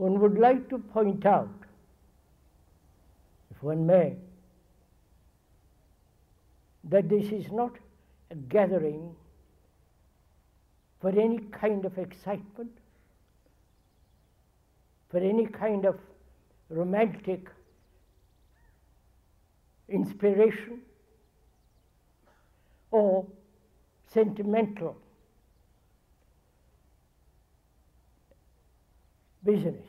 one would like to point out, if one may, that this is not a gathering for any kind of excitement, for any kind of romantic inspiration or sentimental business.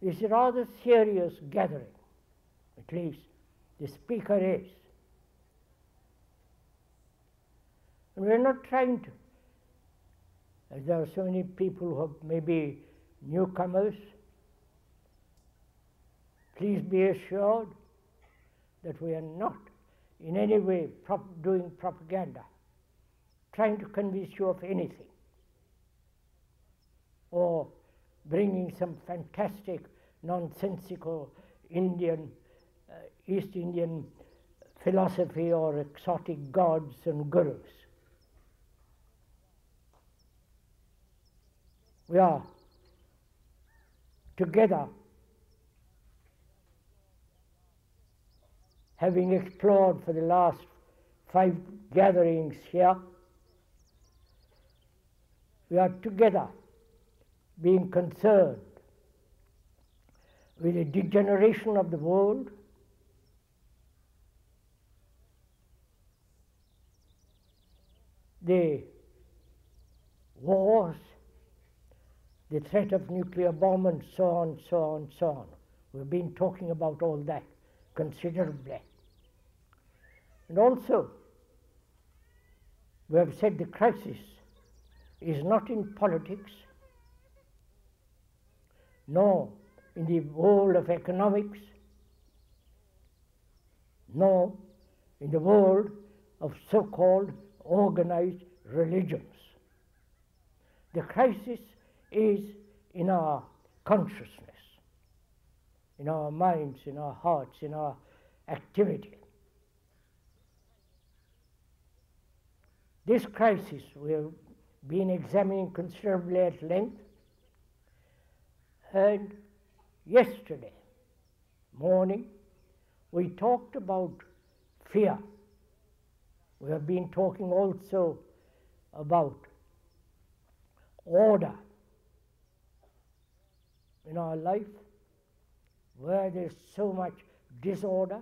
It's a rather serious gathering, at least the speaker is. And we're not trying to, as there are so many people who are maybe newcomers. Please be assured that we are not in any way doing propaganda, trying to convince you of anything, or bringing some fantastic, nonsensical Indian, East Indian philosophy or exotic gods and gurus. We are together having explored for the last 5 gatherings here. We are together being concerned with the degeneration of the world, the wars, the threat of nuclear bomb, and so on, so on, so on. We've been talking about all that considerably. And also, we have said the crisis is not in politics, nor in the world of economics, nor in the world of so-called organized religions. The crisis is in our consciousness, in our minds, in our hearts, in our activity. This crisis we have been examining considerably at length. And yesterday morning we talked about fear. We have been talking also about order in our life, where there is so much disorder,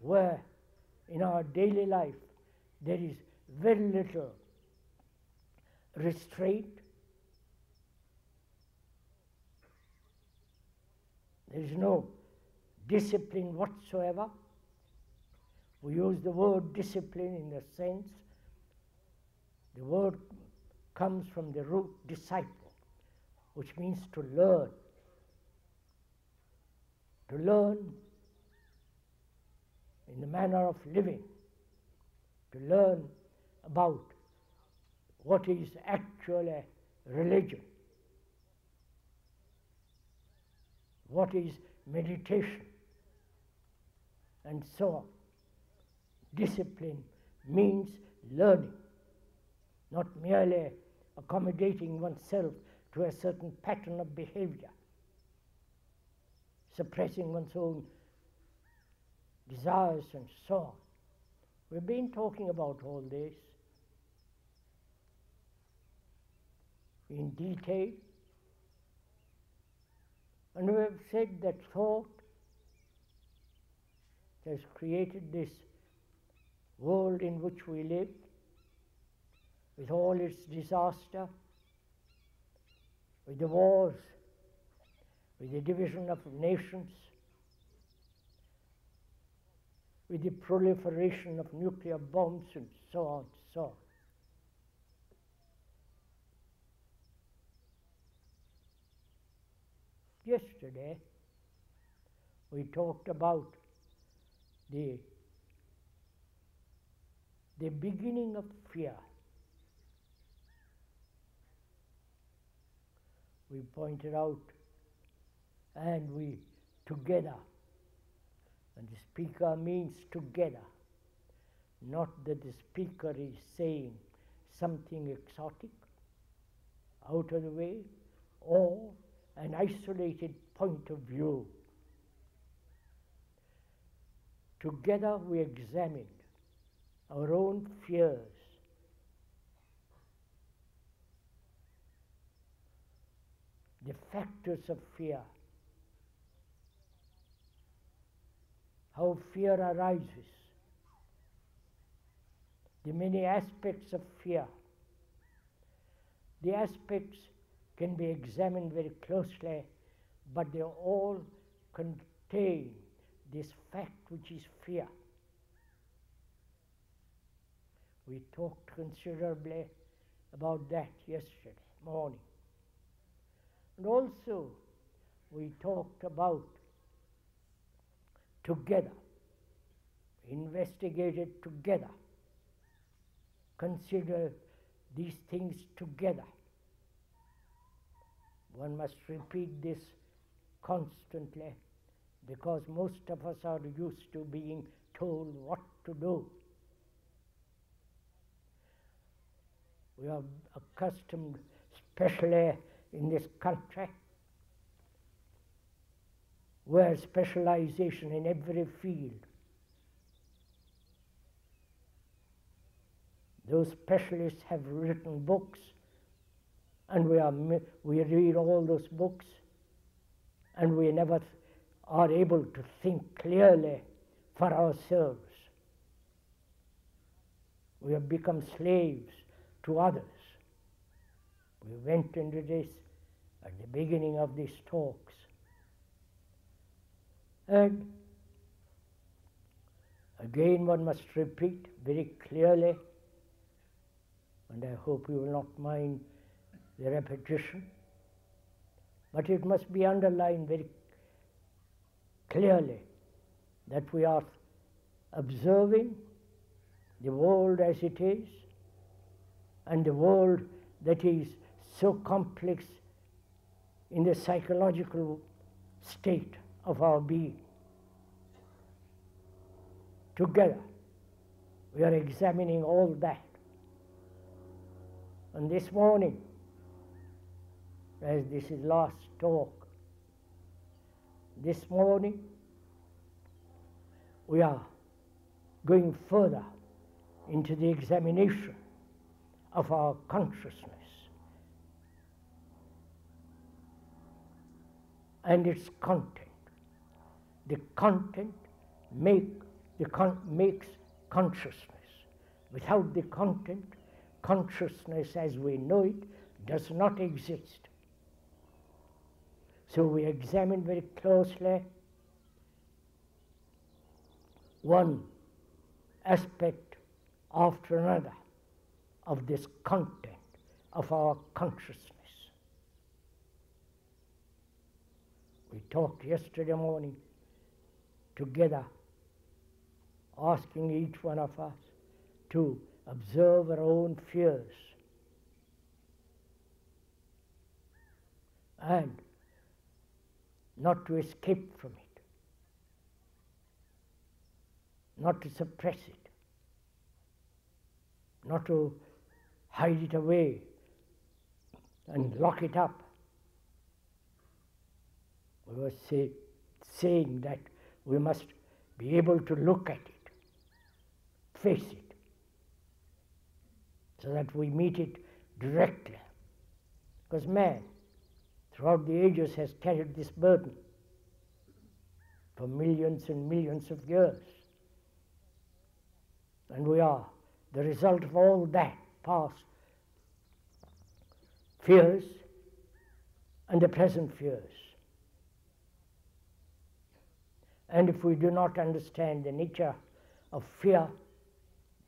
where in our daily life there is very little restraint, there is no discipline whatsoever. We use the word discipline in a sense. The word comes from the root disciple, which means to learn. To learn in the manner of living, to learn about what is actually religion, what is meditation, and so on. Discipline means learning, not merely accommodating oneself to a certain pattern of behavior, suppressing one's own desires and so on. We've been talking about all this in detail, and we have said that thought has created this world in which we live, with all its disaster, with the wars, with the division of nations, with the proliferation of nuclear bombs, and so on, so on. Yesterday, we talked about the beginning of fear. We pointed out, and we together, and the speaker means together, not that the speaker is saying something exotic, out of the way, or an isolated point of view. Together we examined our own fears, the factors of fear, how fear arises, the many aspects of fear. The aspects can be examined very closely, but they all contain this fact which is fear. We talked considerably about that yesterday morning. And also we talked about together, investigated together, consider these things together. One must repeat this constantly, because most of us are used to being told what to do. We are accustomed, especially in this country, where specialization in every field. Those specialists have written books, and we read all those books, and we never are able to think clearly for ourselves. We have become slaves to others. We went into this at the beginning of these talks. And again one must repeat very clearly, and I hope you will not mind the repetition, but it must be underlined very clearly that we are observing the world as it is, and the world that is so complex in the psychological state of our being. Together, we are examining all that. And this morning, as this is last talk, this morning we are going further into the examination of our consciousness and its content. The content makes consciousness. Without the content, consciousness as we know it does not exist. So we examine very closely one aspect after another of this content of our consciousness. We talked yesterday morning together, asking each one of us to observe our own fears and not to escape from it, not to suppress it, not to hide it away and lock it up. We were saying that we must be able to look at it, face it, so that we meet it directly. Because man, throughout the ages, has carried this burden for millions and millions of years. And we are the result of all that, past fears and the present fears. And if we do not understand the nature of fear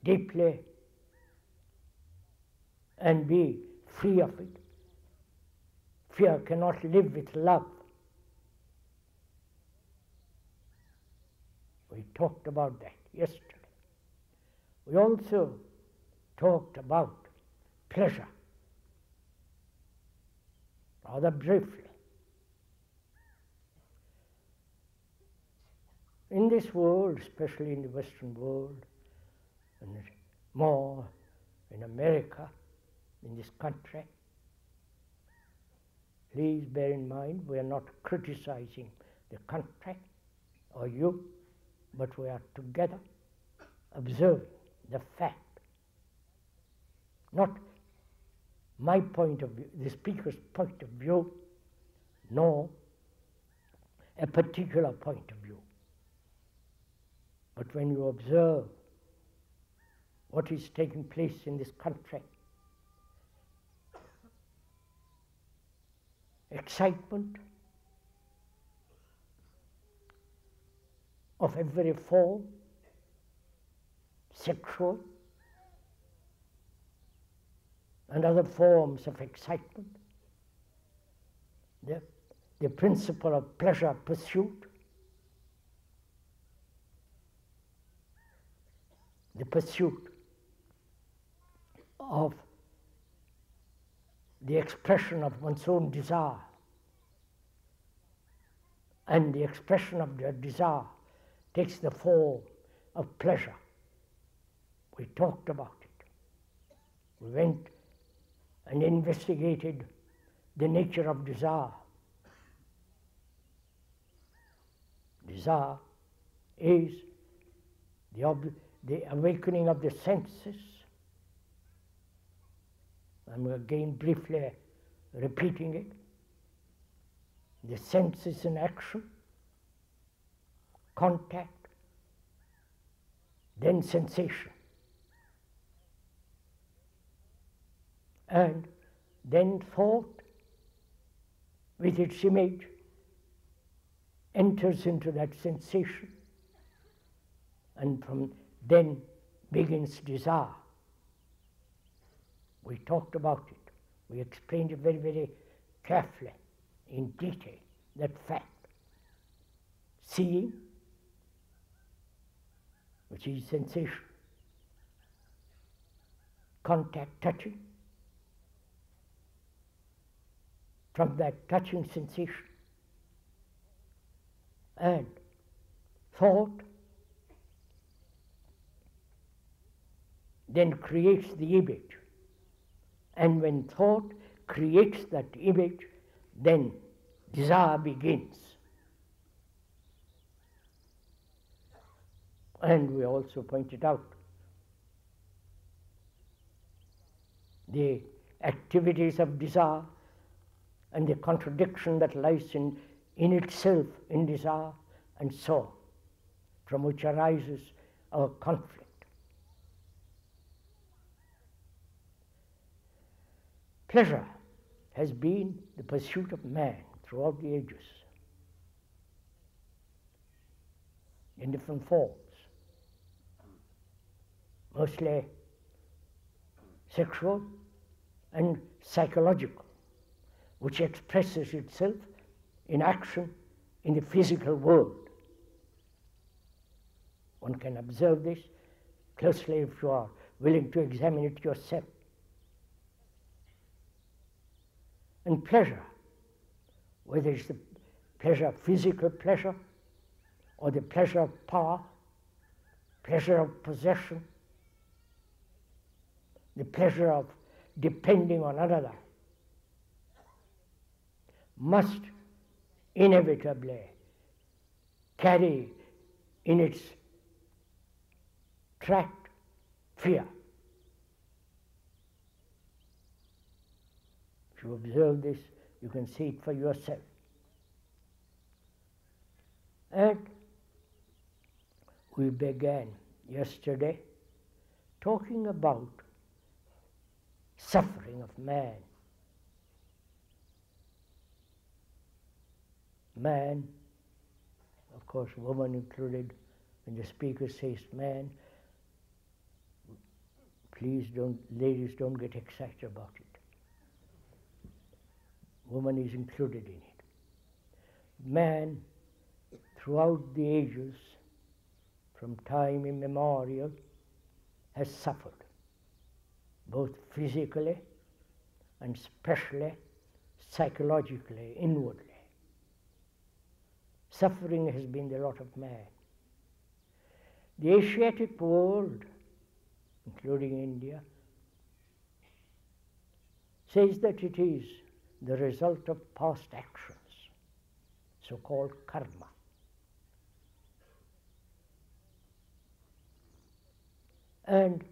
deeply and be free of it, fear cannot live with love. We talked about that yesterday. We also talked about pleasure, rather briefly. In this world, especially in the Western world, and more in America, in this country. Please bear in mind, we are not criticizing the country or you, but we are together observing the fact, not my point of view, the speaker's point of view, nor a particular point of view. But when you observe what is taking place in this country, excitement of every form, sexual and other forms of excitement, the principle of pleasure pursuit, the pursuit of the expression of one's own desire, and the expression of their desire takes the form of pleasure. We talked about it. We went and investigated the nature of desire. Desire is the awakening of the senses. I'm again briefly repeating it. The senses in action, contact, then sensation, and then thought with its image enters into that sensation, and from then begins desire. We talked about it. We explained it very, very carefully, in detail, that fact. Seeing, which is sensation, contact, touching. From that touching sensation and thought, then creates the image. And when thought creates that image, then desire begins. And we also pointed out the activities of desire and the contradiction that lies in itself in desire, and so on, from which arises our conflict. Pleasure has been the pursuit of man throughout the ages in different forms, mostly sexual and psychological, which expresses itself in action in the physical world. One can observe this closely if you are willing to examine it yourself. And pleasure, whether it's the pleasure of physical pleasure or the pleasure of power, pleasure of possession, the pleasure of depending on another, must inevitably carry in its track fear. If you observe this, you can see it for yourself. And we began yesterday talking about suffering of man. Man, of course, woman included, when the speaker says man, please don't, ladies, don't get excited about it. Woman is included in it. Man, throughout the ages, from time immemorial, has suffered, both physically and especially psychologically, inwardly. Suffering has been the lot of man. The Asiatic world, including India, says that it is the result of past actions, so-called karma. And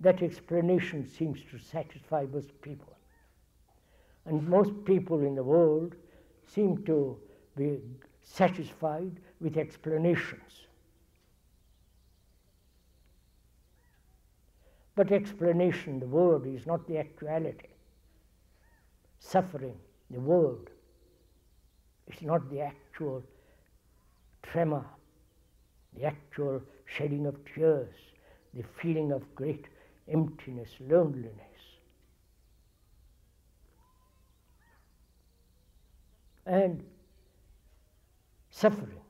that explanation seems to satisfy most people. And most people in the world seem to be satisfied with explanations. But explanation, the word, is not the actuality. Suffering, the word, is not the actual tremor, the actual shedding of tears, the feeling of great emptiness, loneliness. And suffering,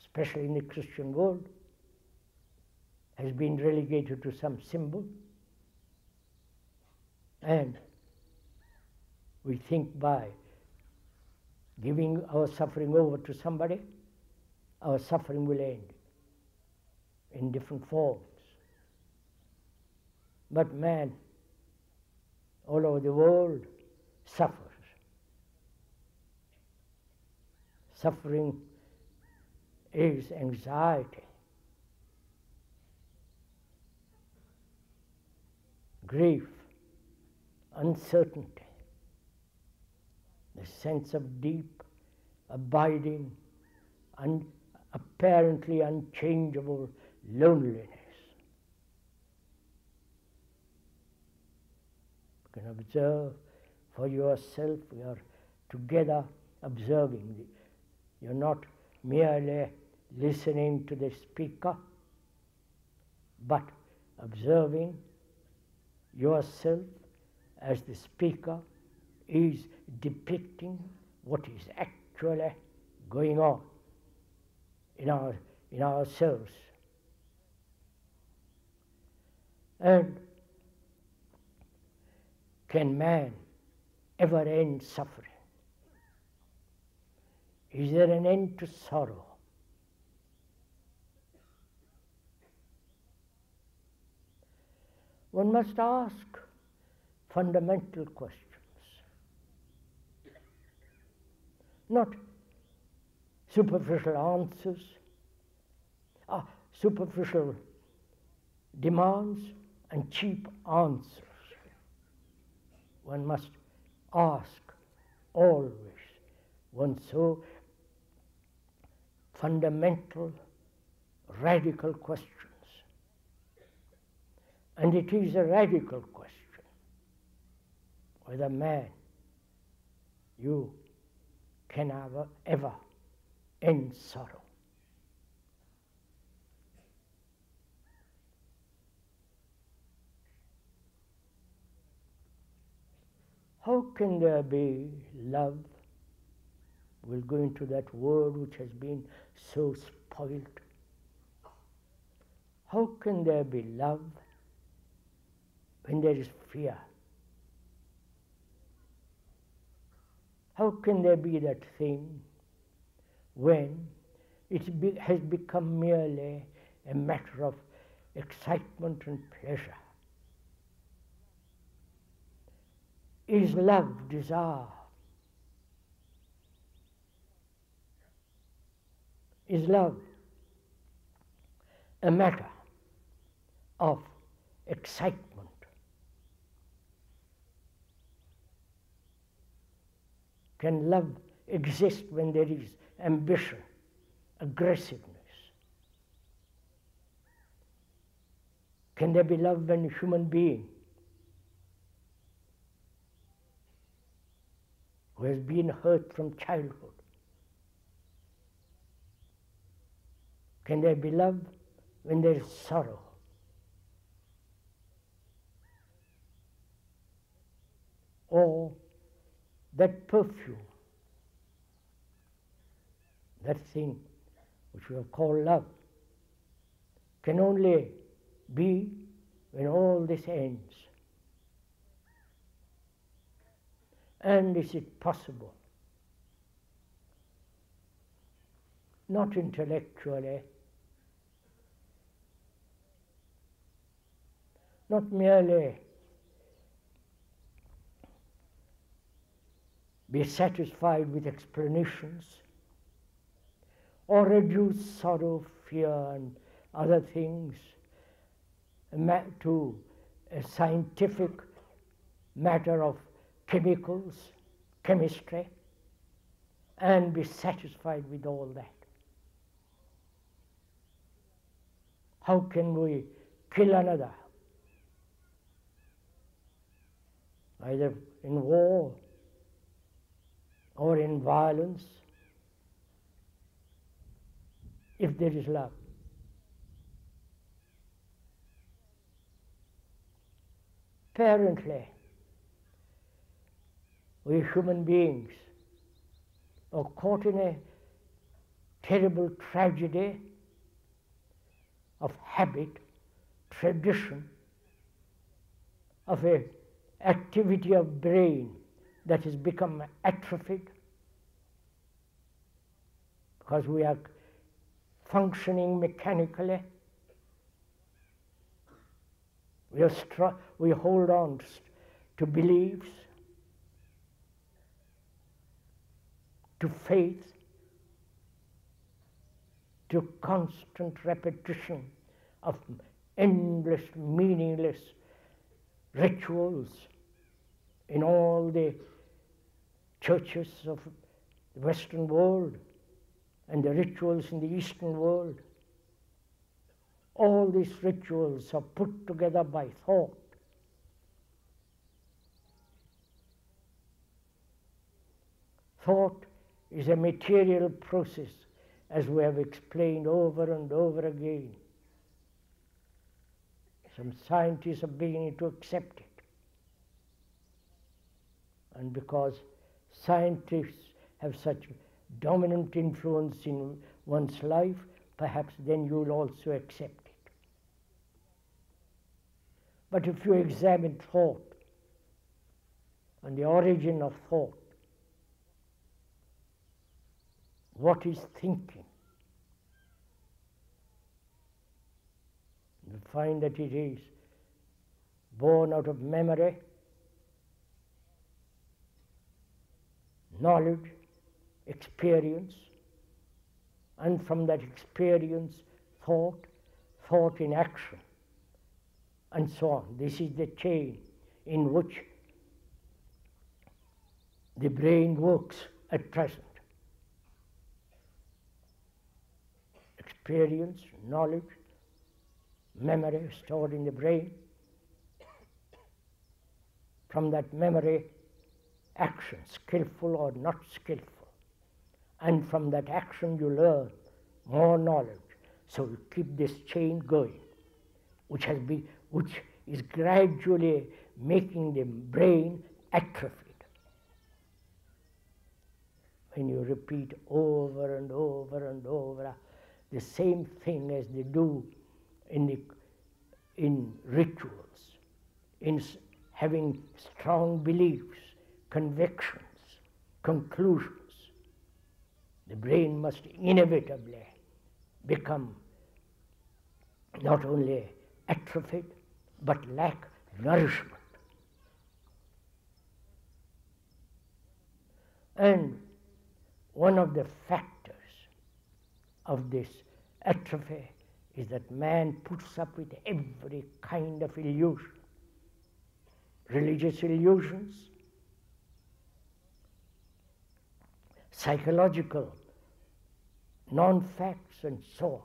especially in the Christian world, has been relegated to some symbol, and we think by giving our suffering over to somebody, our suffering will end in different forms. But man all over the world suffers. Suffering is anxiety, grief, uncertainty, the sense of deep, abiding, apparently unchangeable loneliness. You can observe for yourself, we are together observing. You're not merely listening to the speaker, but observing yourself as the speaker is depicting what is actually going on in ourselves. And can man ever end suffering? Is there an end to sorrow? One must ask fundamental questions. Not superficial answers, superficial demands and cheap answers. One must ask always one so fundamental, radical questions. And it is a radical question whether man, you, can ever end sorrow. How can there be love? We'll go into that word which has been so spoiled. How can there be love when there is fear? How can there be that thing when it has become merely a matter of excitement and pleasure? Is love desire? Is love a matter of excitement? Can love exist when there is ambition, aggressiveness? Can there be love when a human being who has been hurt from childhood? Can there be love when there is sorrow? Or that perfume, that thing which we call love, can only be when all this ends. And is it possible? Not intellectually, not merely be satisfied with explanations, or reduce sorrow, fear, and other things to a scientific matter of chemicals, chemistry, and be satisfied with all that. How can we kill another? Either in war or in violence, if there is love. Apparently, we human beings are caught in a terrible tragedy of habit, tradition, of an activity of brain that has become atrophied, because we are functioning mechanically. We hold on to beliefs, to faith, to constant repetition of endless, meaningless rituals in all the churches of the Western world and the rituals in the Eastern world. All these rituals are put together by thought. Thought is a material process, as we have explained over and over again. Some scientists are beginning to accept it. And because scientists have such dominant influence in one's life, perhaps then you will also accept it. But if you examine thought and the origin of thought, what is thinking? You find that it is born out of memory, knowledge, experience, and from that experience, thought, thought in action, and so on. This is the chain in which the brain works at present. Experience, knowledge, memory stored in the brain. From that memory, action, skillful or not skillful. And from that action you learn more knowledge. So you keep this chain going, which is gradually making the brain atrophied. When you repeat over and over and over the same thing as they do in rituals, in having strong beliefs, convictions, conclusions, the brain must inevitably become not only atrophied, but lack nourishment. And one of the factors of this atrophy is that man puts up with every kind of illusion, religious illusions, psychological non-facts, and so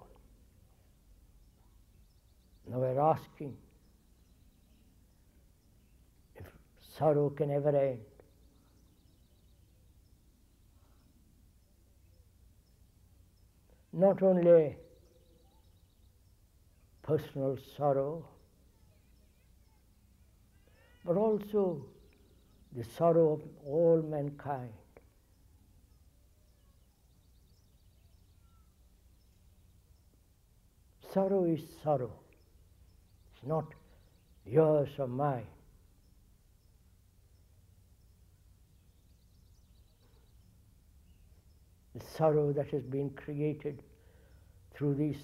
on. Now we're asking if sorrow can ever end. Not only personal sorrow, but also the sorrow of all mankind. Sorrow is sorrow. It's not yours or mine. The sorrow that has been created through these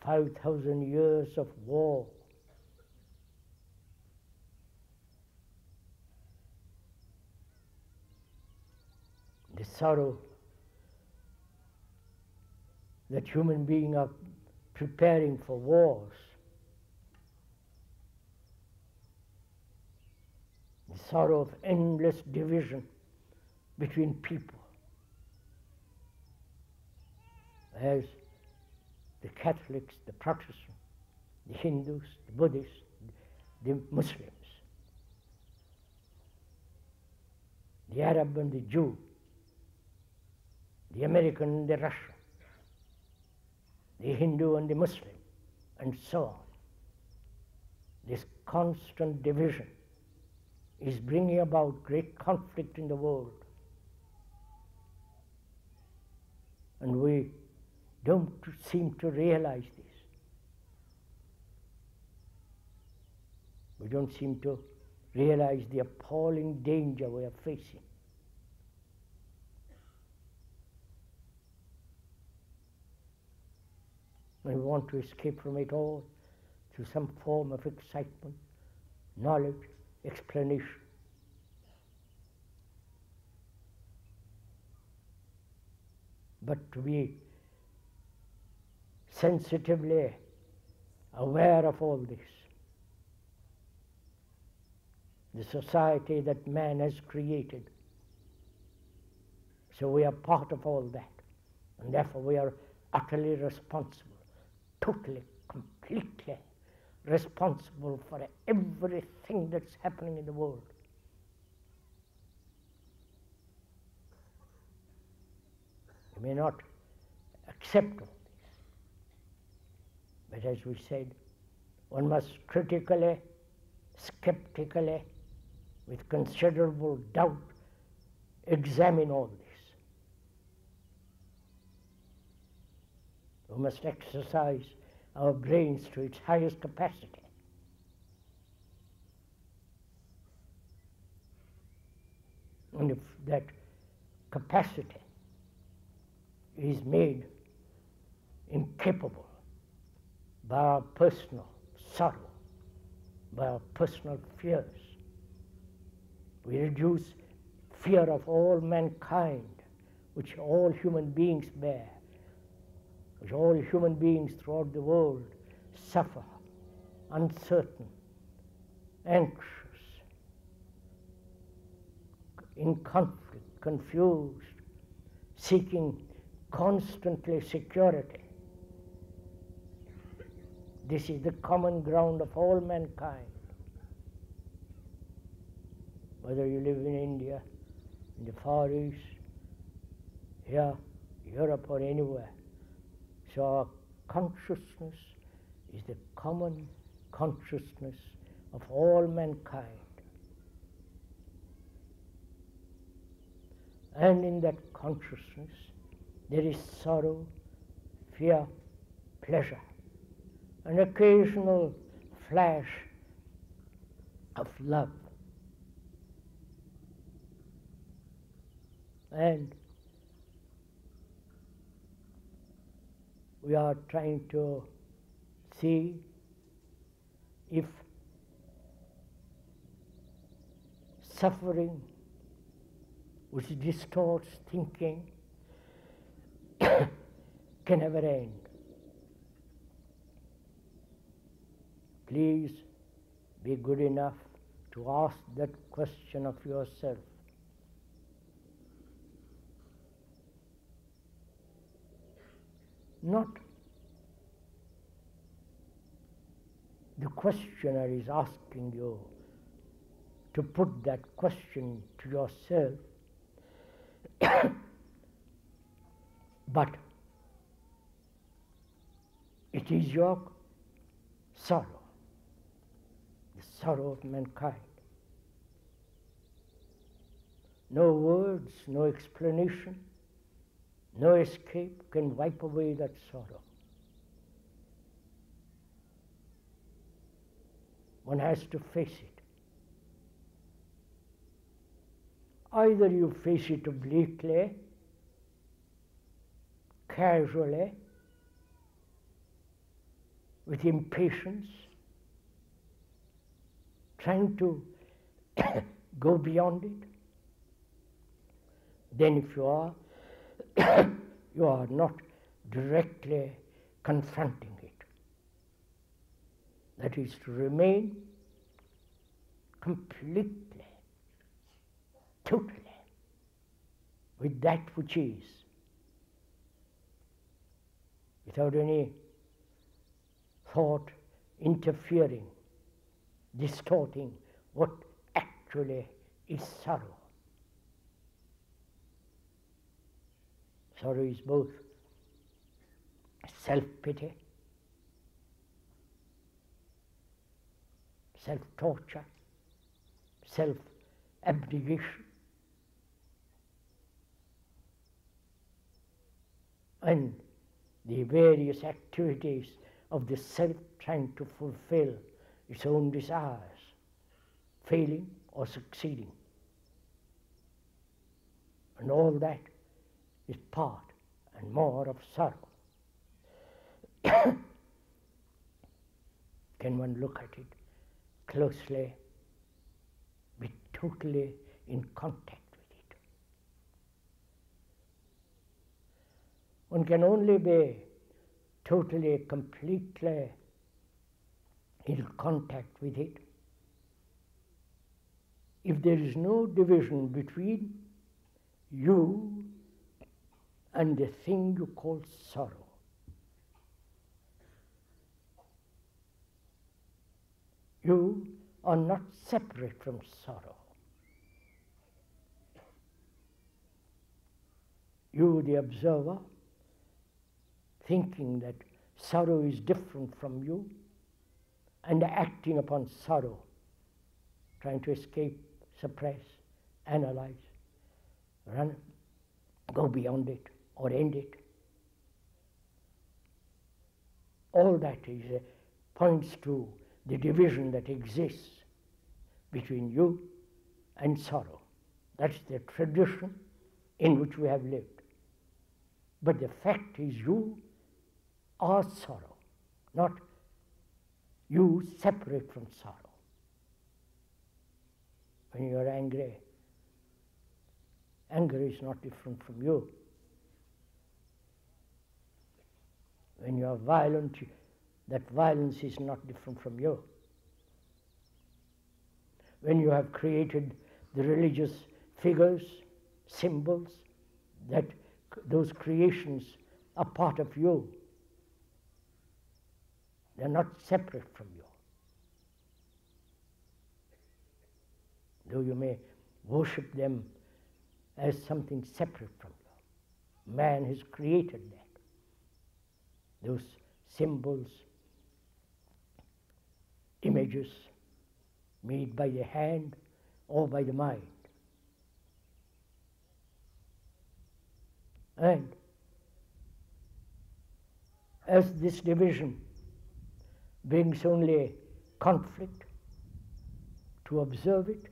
5,000 years of war, sorrow that human beings are preparing for wars. The sorrow of endless division between people. As the Catholics, the Protestants, the Hindus, the Buddhists, the Muslims, the Arab and the Jew, the American and the Russian, the Hindu and the Muslim, and so on. This constant division is bringing about great conflict in the world. And we don't seem to realize this. We don't seem to realize the appalling danger we are facing. We want to escape from it all through some form of excitement, knowledge, explanation. But to be sensitively aware of all this, the society that man has created. So we are part of all that, and therefore we are utterly responsible, totally, completely responsible for everything that's happening in the world. We may not accept all this, but as we said, one must critically, skeptically, with considerable doubt, examine all this. We must exercise our brains to its highest capacity. And if that capacity is made incapable by our personal sorrow, by our personal fears. We reduce fear of all mankind, which all human beings bear, which all human beings throughout the world suffer, uncertain, anxious, in conflict, confused, seeking constantly security. This is the common ground of all mankind. Whether you live in India, in the Far East, here, Europe, or anywhere. So our consciousness is the common consciousness of all mankind. And in that consciousness, there is sorrow, fear, pleasure, an occasional flash of love. And we are trying to see if suffering, which distorts thinking, can ever end. Please be good enough to ask that question of yourself. Not the questioner is asking you to put that question to yourself, but it is your sorrow. Sorrow of mankind. No words, no explanation, no escape can wipe away that sorrow. One has to face it. Either you face it obliquely, casually, with impatience, trying to go beyond it, Then if you are, you are not directly confronting it. That is to remain completely, totally with that which is, without any thought interfering, distorting what actually is sorrow. Sorrow is both self-pity, self-torture, self-abnegation, and the various activities of the self trying to fulfill its own desires, failing or succeeding. And all that is part and more of sorrow. Can one look at it closely, be totally in contact with it? One can only be totally, completely in contact with it if there is no division between you and the thing you call sorrow. You are not separate from sorrow. You, the observer, thinking that sorrow is different from you and acting upon sorrow, trying to escape, suppress, analyze, run, go beyond it or end it. All that points to the division that exists between you and sorrow. That's the tradition in which we have lived. But the fact is you are sorrow, not you separate from sorrow. When you are angry, anger is not different from you. When you are violent, that violence is not different from you. When you have created the religious figures, symbols, that those creations are part of you. They are not separate from you. Though you may worship them as something separate from you, man has created that. Those symbols, images made by the hand or by the mind. And as this division brings only conflict, to observe it,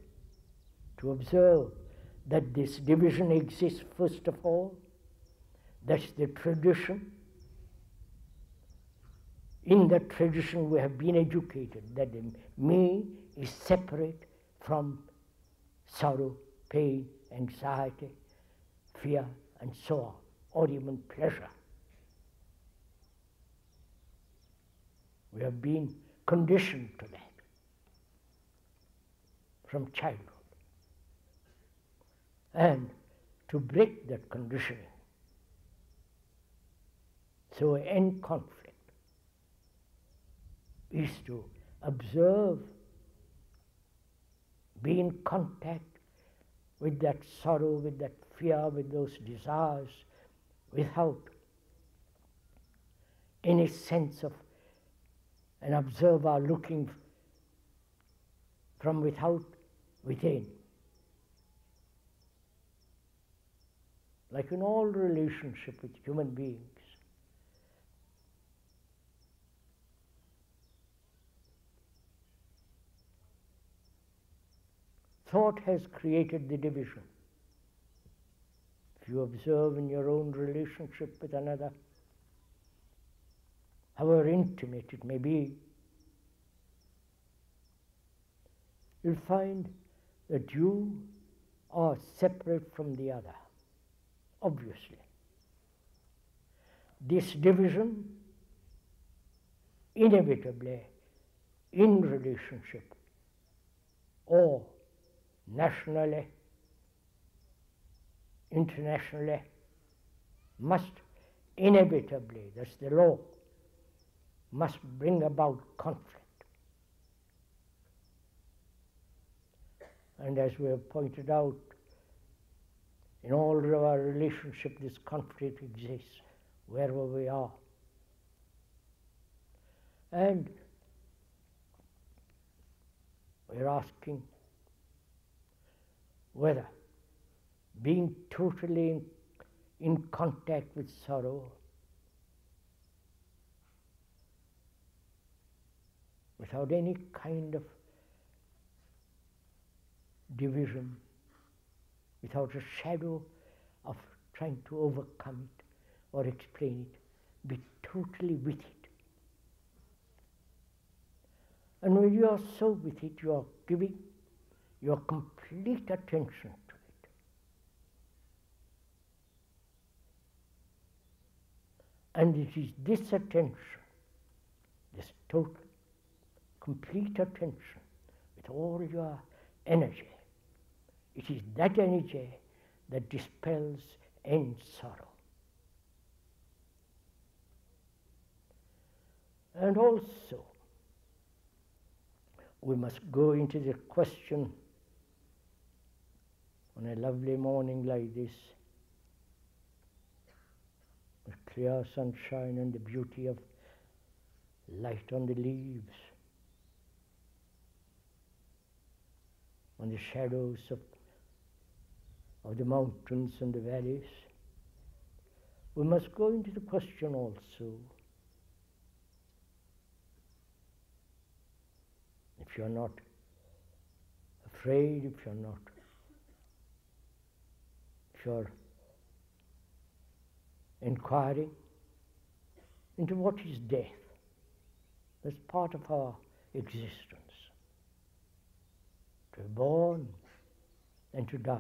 to observe that this division exists first of all, that's the tradition. In that tradition we have been educated that the me is separate from sorrow, pain, anxiety, fear, and so on, or even pleasure. We have been conditioned to that from childhood. And to break that conditioning, so end conflict, is to observe, be in contact with that sorrow, with that fear, with those desires, without any sense of an observer looking from without within. Like in all relationship with human beings, thought has created the division. If you observe in your own relationship with another, however intimate it may be, you'll find that you are separate from the other. obviously. This division inevitably in relationship or nationally, internationally, must inevitably, that's the law, must bring about conflict. And as we have pointed out, in all of our relationship, this conflict exists wherever we are. And we're asking whether being totally in contact with sorrow, without any kind of division, without a shadow of trying to overcome it or explain it, be totally with it. And when you are so with it, you are giving your complete attention to it. And it is this attention, this total, complete attention, with all your energy, it is that energy that dispels any sorrow. And also, we must go into the question on a lovely morning like this, with clear sunshine and the beauty of light on the leaves, on the shadows of the mountains and the valleys. We must go into the question also, if you are not afraid, if you are inquiring into what is death, that's part of our existence, to be born and to die.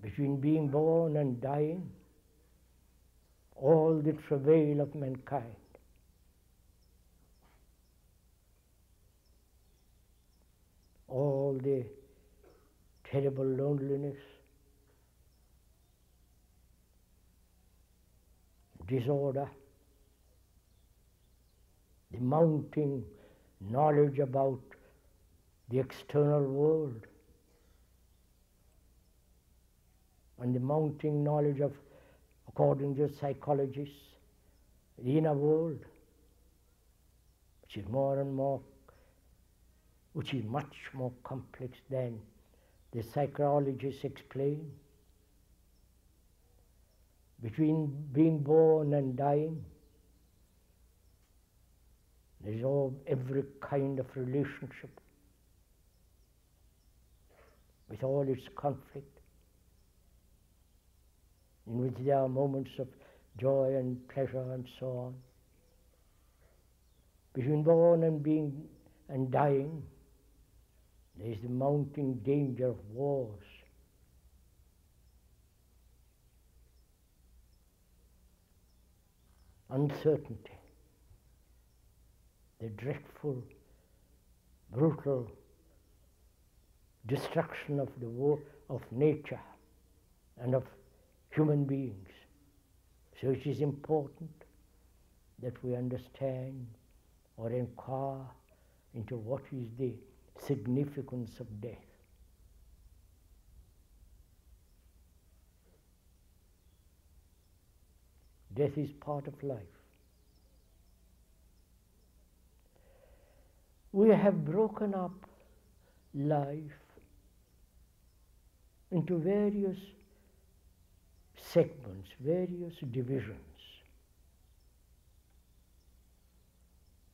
Between being born and dying, all the travail of mankind. All the terrible loneliness, disorder, the mounting knowledge about the external world, and the mounting knowledge of, according to psychologists, the inner world, which is more and more, which is much more complex than the psychologists explain. Between being born and dying, there is every kind of relationship with all its conflict, in which there are moments of joy and pleasure and so on. Between born and dying, there is the mounting danger of wars, uncertainty, the dreadful, brutal destruction of the war of nature and of human beings. So it is important that we understand or inquire into what is the significance of death. Death is part of life. We have broken up life into various segments, various divisions.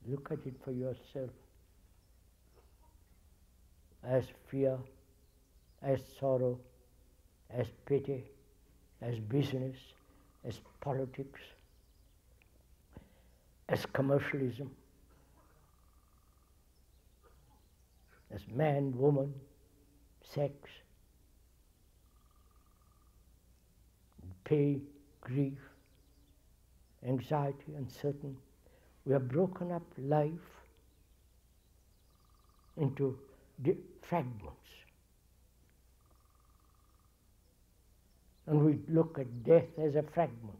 Look at it for yourself. As fear, as sorrow, as pity, as business, as politics, as commercialism, as man, woman, sex, pain, grief, anxiety, uncertainty. We have broken up life into fragments. And we look at death as a fragment.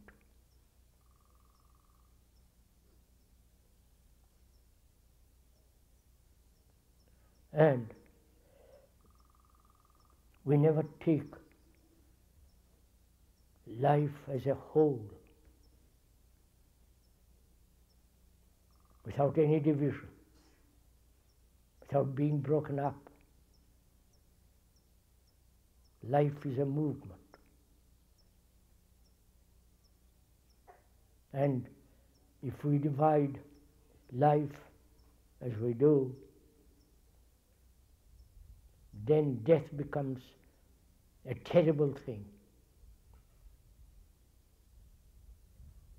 And we never take life as a whole without any division, without being broken up. Life is a movement. And if we divide life as we do, then death becomes a terrible thing,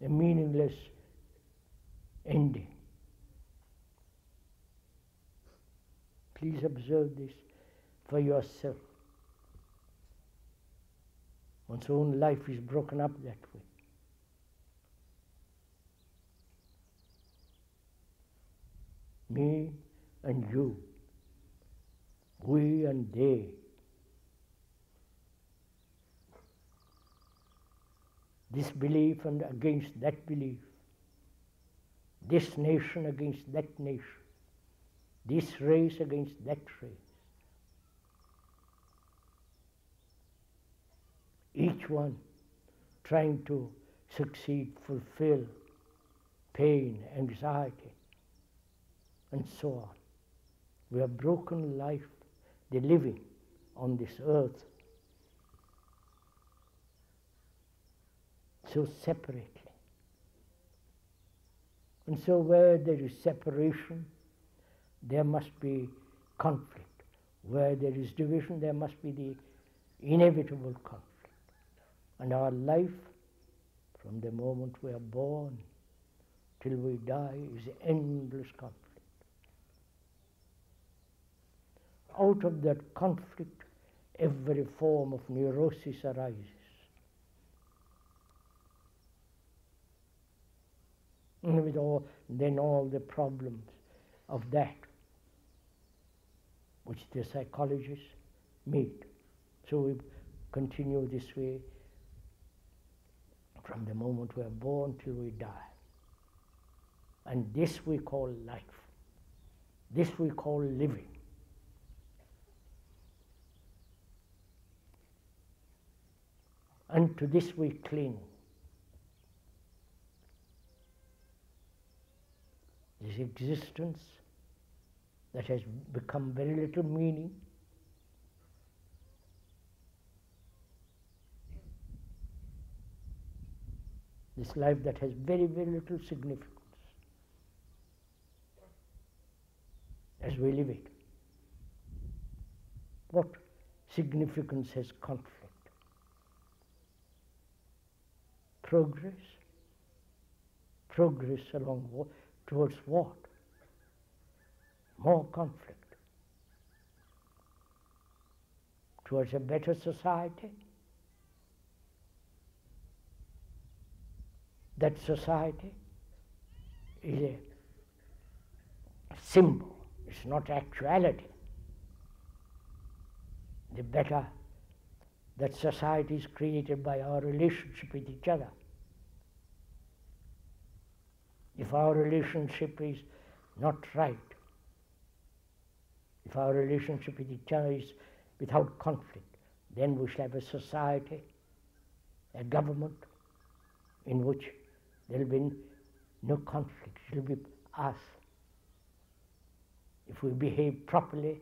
a meaningless ending. Please observe this for yourself. One's own life is broken up that way. Me and you, we and they. This belief and against that belief, this nation against that nation, this race against that race. Each one trying to succeed, fulfill pain, anxiety, and so on. We have broken life, the living on this earth, so separately. And so where there is separation, there must be conflict. Where there is division, there must be the inevitable conflict. And our life, from the moment we are born till we die, is endless conflict. Out of that conflict, every form of neurosis arises. And with all, then all the problems of that which the psychologists meet. So we continue this way from the moment we are born till we die. And this we call life. This we call living. And to this we cling. This existence that has become very little meaning, this life that has very, very little significance as we live it. What significance has conflict? Progress? Progress along towards what? More conflict. Towards a better society? That society is a symbol, it's not actuality. The better that society is created by our relationship with each other. If our relationship is not right, if our relationship with each other is without conflict, then we shall have a society, a government in which there will be no conflict. It will be us. If we behave properly,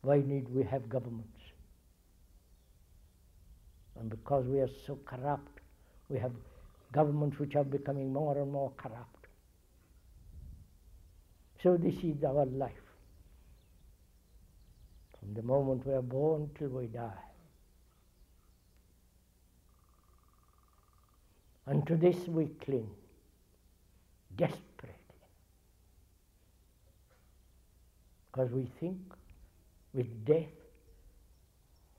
why need we have governments? And because we are so corrupt, we have governments which are becoming more and more corrupt. So this is our life. From the moment we are born till we die. And to this we cling, desperately. Because we think with death,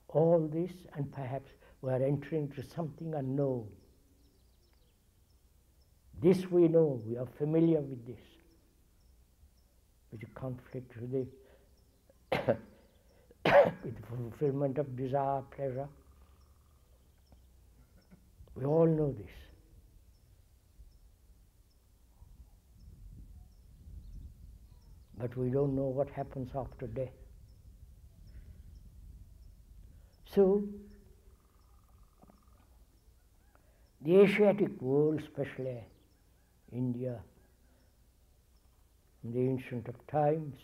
all this and perhaps we are entering into something unknown. This we know, we are familiar with this, which conflicts with the, with the fulfillment of desire, pleasure. We all know this. But we don't know what happens after death. So, the Asiatic world, especially India, in the Ancient of Times,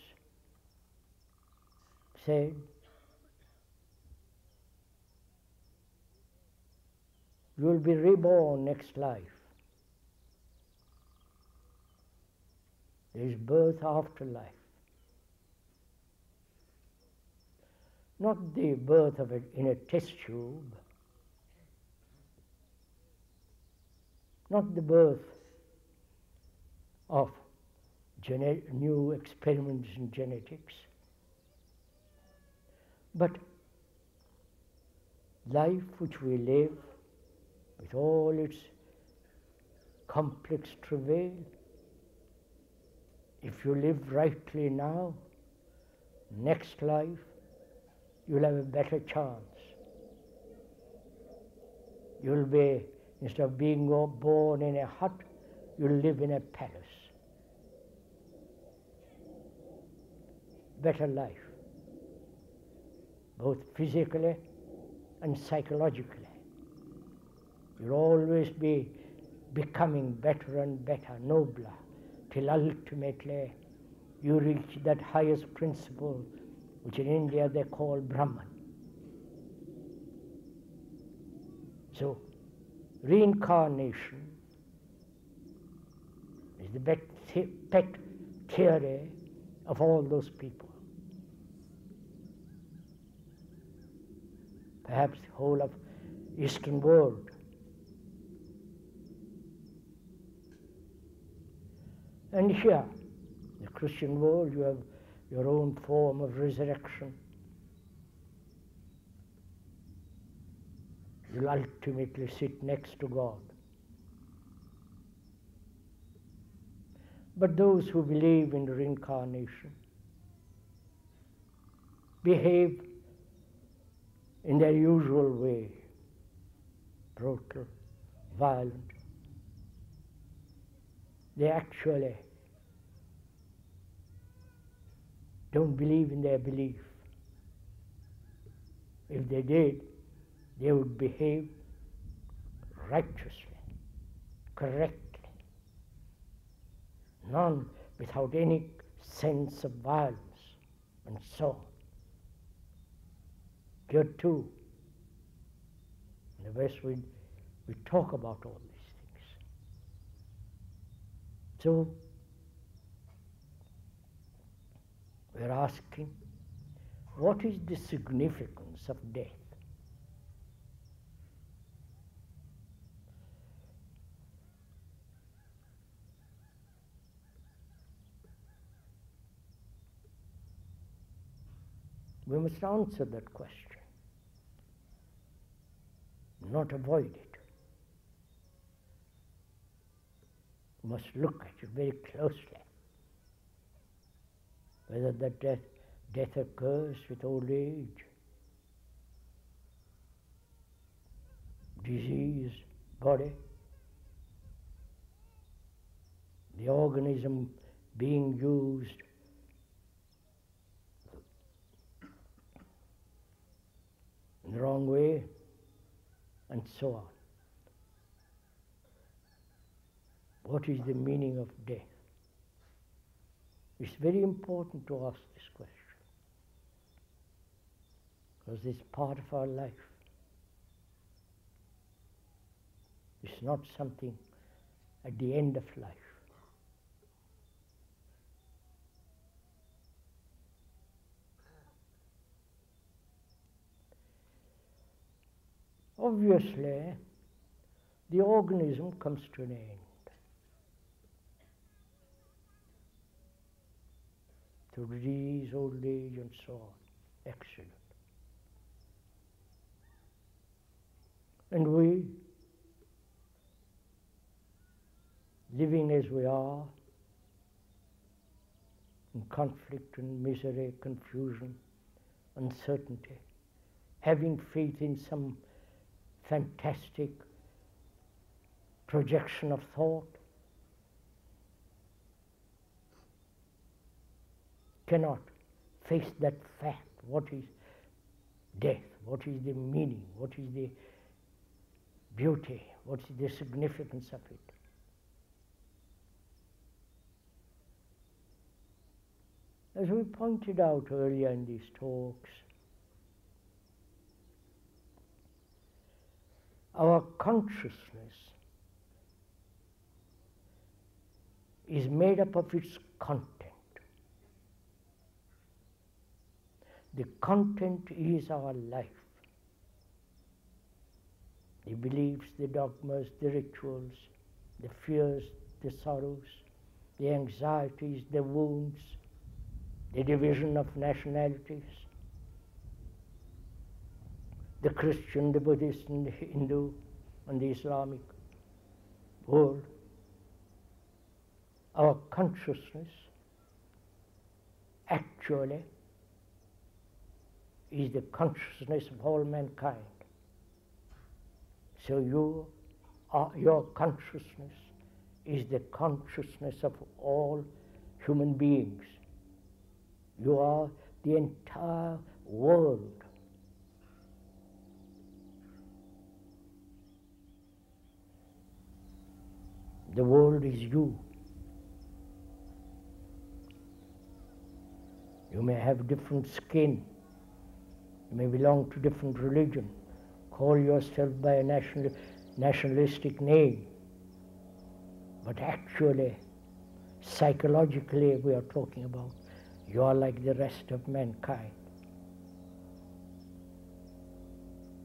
said, you will be reborn next life. There is birth after life. Not the birth of it in a test tube, not the birth of new experiments in genetics, but life which we live with all its complex travail. If you live rightly now, next life you'll have a better chance. You'll be, instead of being born in a hut, you'll live in a palace. Better life, both physically and psychologically. You'll always be becoming better and better, nobler, till ultimately you reach that highest principle which in India they call Brahman. So, reincarnation is the pet theory of all those people. Perhaps the whole of Eastern world. And here, the Christian world, you have your own form of resurrection. You'll ultimately sit next to God. But those who believe in reincarnation behave in their usual way, brutal, violent. They actually don't believe in their belief. If they did, they would behave righteously, correctly, none without any sense of violence, and so on. Here too, in the West we talk about all this. So, we are asking, what is the significance of death? We must answer that question, not avoid it. Must look at it very closely, whether that death occurs with old age, disease, body, the organism being used in the wrong way, and so on. What is the meaning of death? It's very important to ask this question, because it's part of our life. It's not something at the end of life. Obviously, the organism comes to an end. To disease, old age, and so on. Excellent. as we are, in conflict and misery, confusion, uncertainty, having faith in some fantastic projection of thought, cannot face that fact. What is death? What is the meaning? What is the beauty? What is the significance of it? As we pointed out earlier in these talks, our consciousness is made up of its content. The content is our life. The beliefs, the dogmas, the rituals, the fears, the sorrows, the anxieties, the wounds, the division of nationalities, the Christian, the Buddhist, and the Hindu, and the Islamic world. Our consciousness actually is the consciousness of all mankind. So you are, your consciousness is the consciousness of all human beings. You are the entire world. The world is you. You may have different skin, you may belong to different religion, call yourself by a nationalistic name, but actually, psychologically, we are talking about you are like the rest of mankind,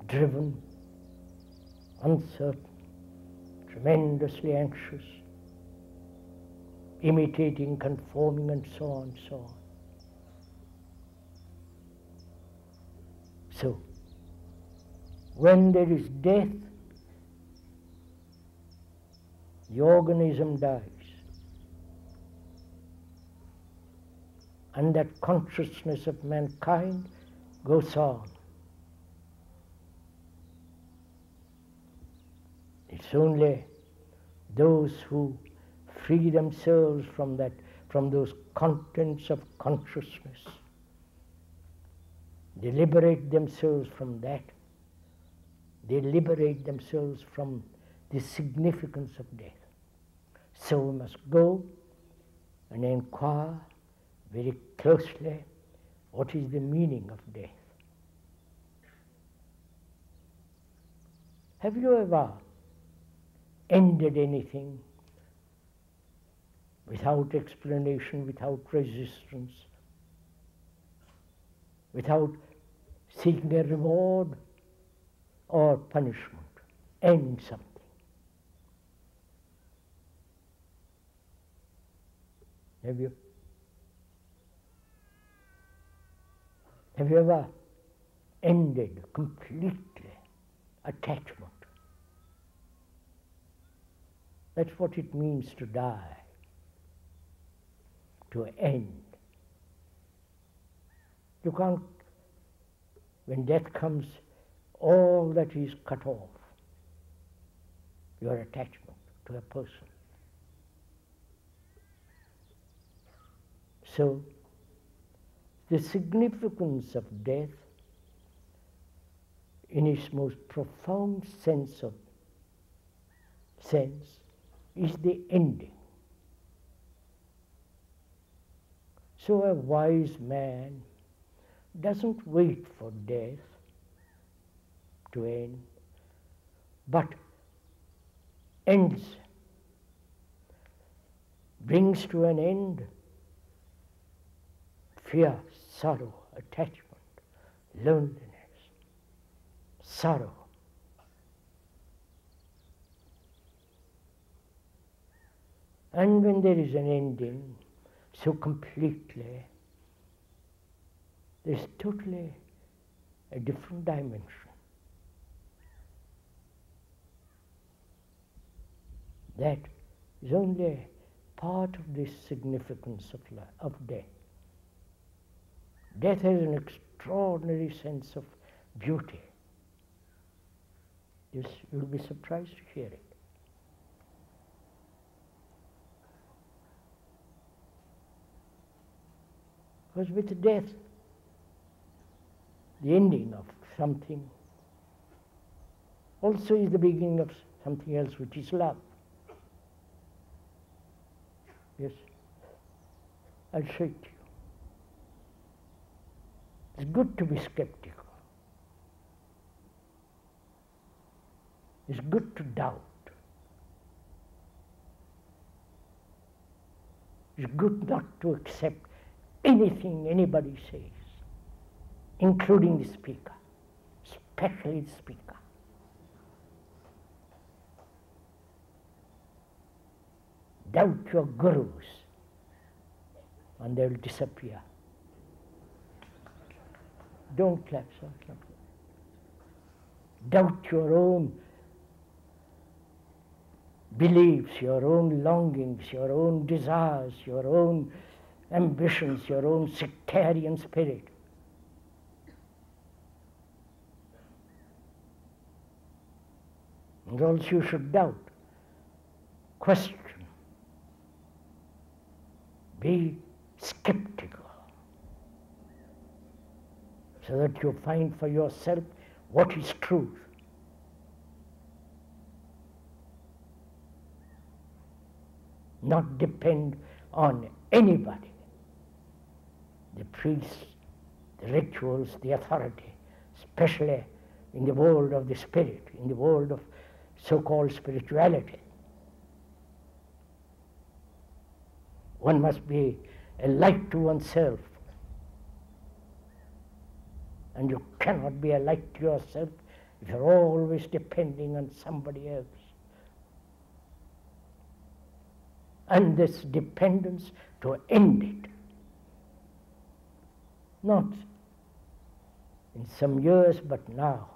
driven, uncertain, tremendously anxious, imitating, conforming, and so on, so on. So, when there is death, the organism dies, and that consciousness of mankind goes on. It's only those who free themselves from that, from those contents of consciousness, they liberate themselves from that, they liberate themselves from the significance of death. So we must go and inquire very closely what is the meaning of death. Have you ever ended anything without explanation, without resistance, without seeking a reward or punishment? End something. Have you? Have you ever ended completely attachment? That's what it means to die, to end. You can't, when death comes, all that is cut off, your attachment to a person. So, the significance of death, in its most profound sense of sense, is the ending. So a wise man doesn't wait for death to end, but ends, brings to an end fear, sorrow, attachment, loneliness, sorrow. And when there is an ending so completely, there's totally a different dimension. That is only part of this significance of death. Death has an extraordinary sense of beauty. This, you'll be surprised to hear it. Because with death, the ending of something also is the beginning of something else, which is love. Yes, I'll show it to you. It's good to be skeptical. It's good to doubt. It's good not to accept anything anybody says, including the speaker, especially the speaker. Doubt your gurus and they will disappear. Don't clap, sir. Doubt your own beliefs, your own longings, your own desires, your own ambitions, your own sectarian spirit. And also you should doubt, question, be skeptical, so that you find for yourself what is truth. Not depend on anybody, the priests, the rituals, the authority, especially in the world of the spirit, in the world of so-called spirituality. One must be a light to oneself, and you cannot be a light to yourself if you're always depending on somebody else. And this dependence, to end it, not in some years but now,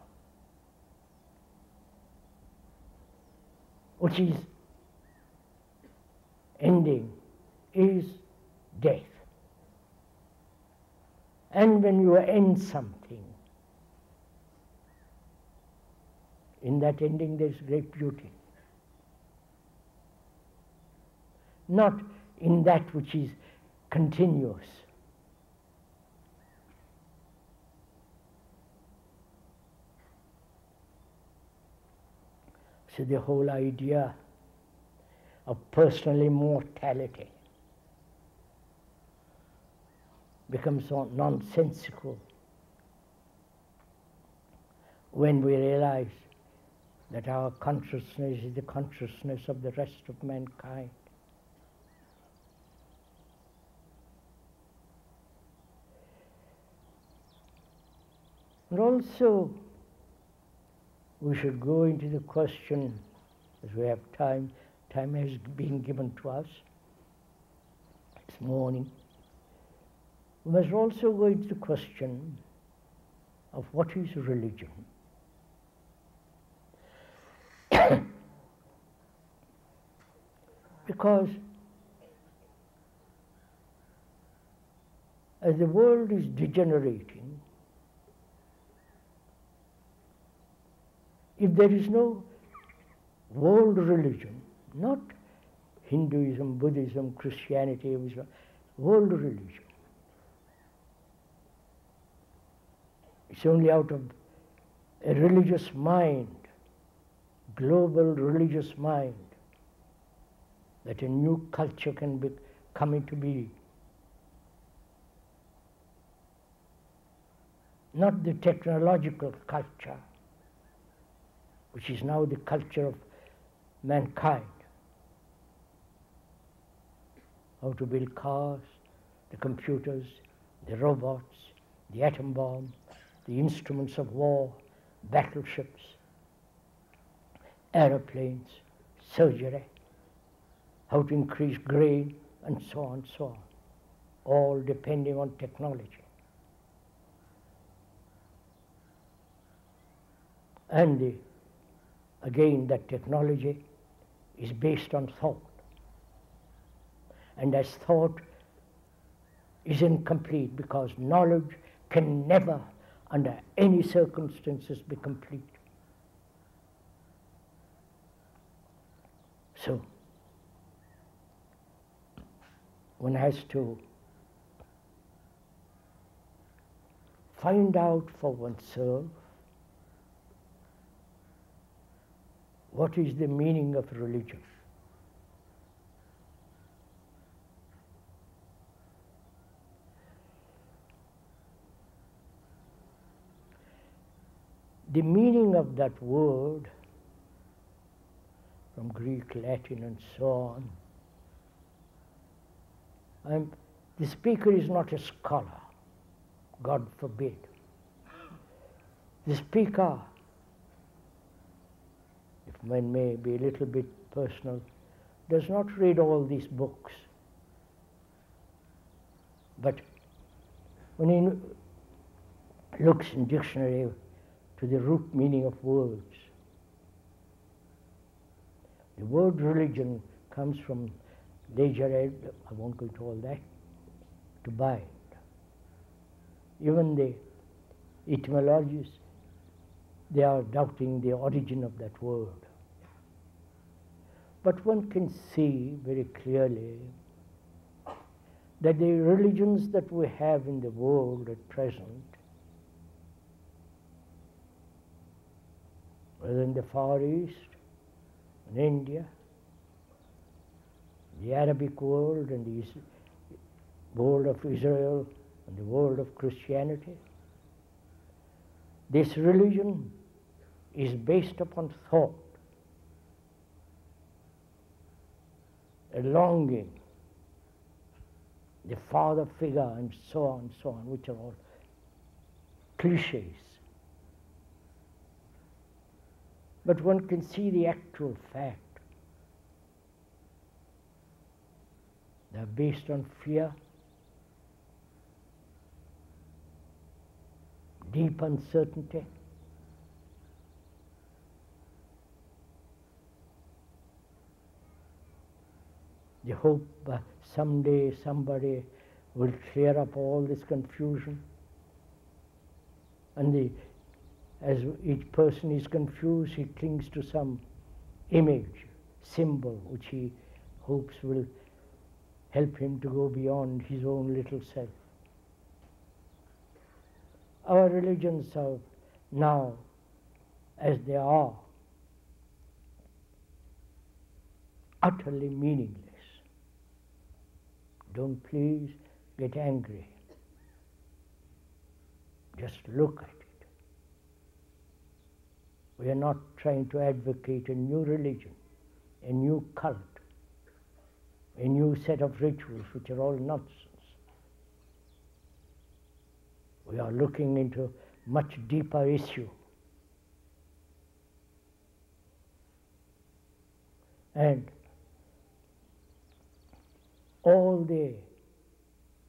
which is ending, is death. And when you end something, in that ending there is great beauty. Not in that which is continuous. So the whole idea of personal immortality becomes nonsensical when we realize that our consciousness is the consciousness of the rest of mankind. And also, we should go into the question, as we have time, time has been given to us this morning. We must also go into the question of what is religion. Because as the world is degenerating, if there is no world religion, not Hinduism, Buddhism, Christianity, Islam, world religion, it's only out of a religious mind, global religious mind, that a new culture can come into being. Not the technological culture, which is now the culture of mankind. How to build cars, the computers, the robots, the atom bomb, the instruments of war, battleships, aeroplanes, surgery, how to increase grain, and so on and so on, all depending on technology. And again, that technology is based on thought. and as thought is incomplete, because knowledge can never, under any circumstances, be complete. So, one has to find out for oneself what is the meaning of religion. The meaning of that word, from Greek, Latin, and so on. The speaker is not a scholar, God forbid. The speaker, if one may be a little bit personal, does not read all these books. But when he looks in dictionary to the root meaning of words, the word religion comes from legere, I won't go into all that, to bind. Even the etymologists, they are doubting the origin of that word. But one can see very clearly that the religions that we have in the world at present, whether in the Far East, in India, the Arabic world, and the world of Israel, and the world of Christianity. This religion is based upon thought, a longing, the father figure, and so on, which are all cliches. But one can see the actual fact. They are based on fear, deep uncertainty, the hope that someday somebody will clear up all this confusion. And as each person is confused, he clings to some image, symbol, which he hopes will help him to go beyond his own little self. Our religions are now, as they are, utterly meaningless. Don't please get angry. Just look at it. We are not trying to advocate a new religion, a new cult, a new set of rituals, which are all nonsense. We are looking into a much deeper issue. And all the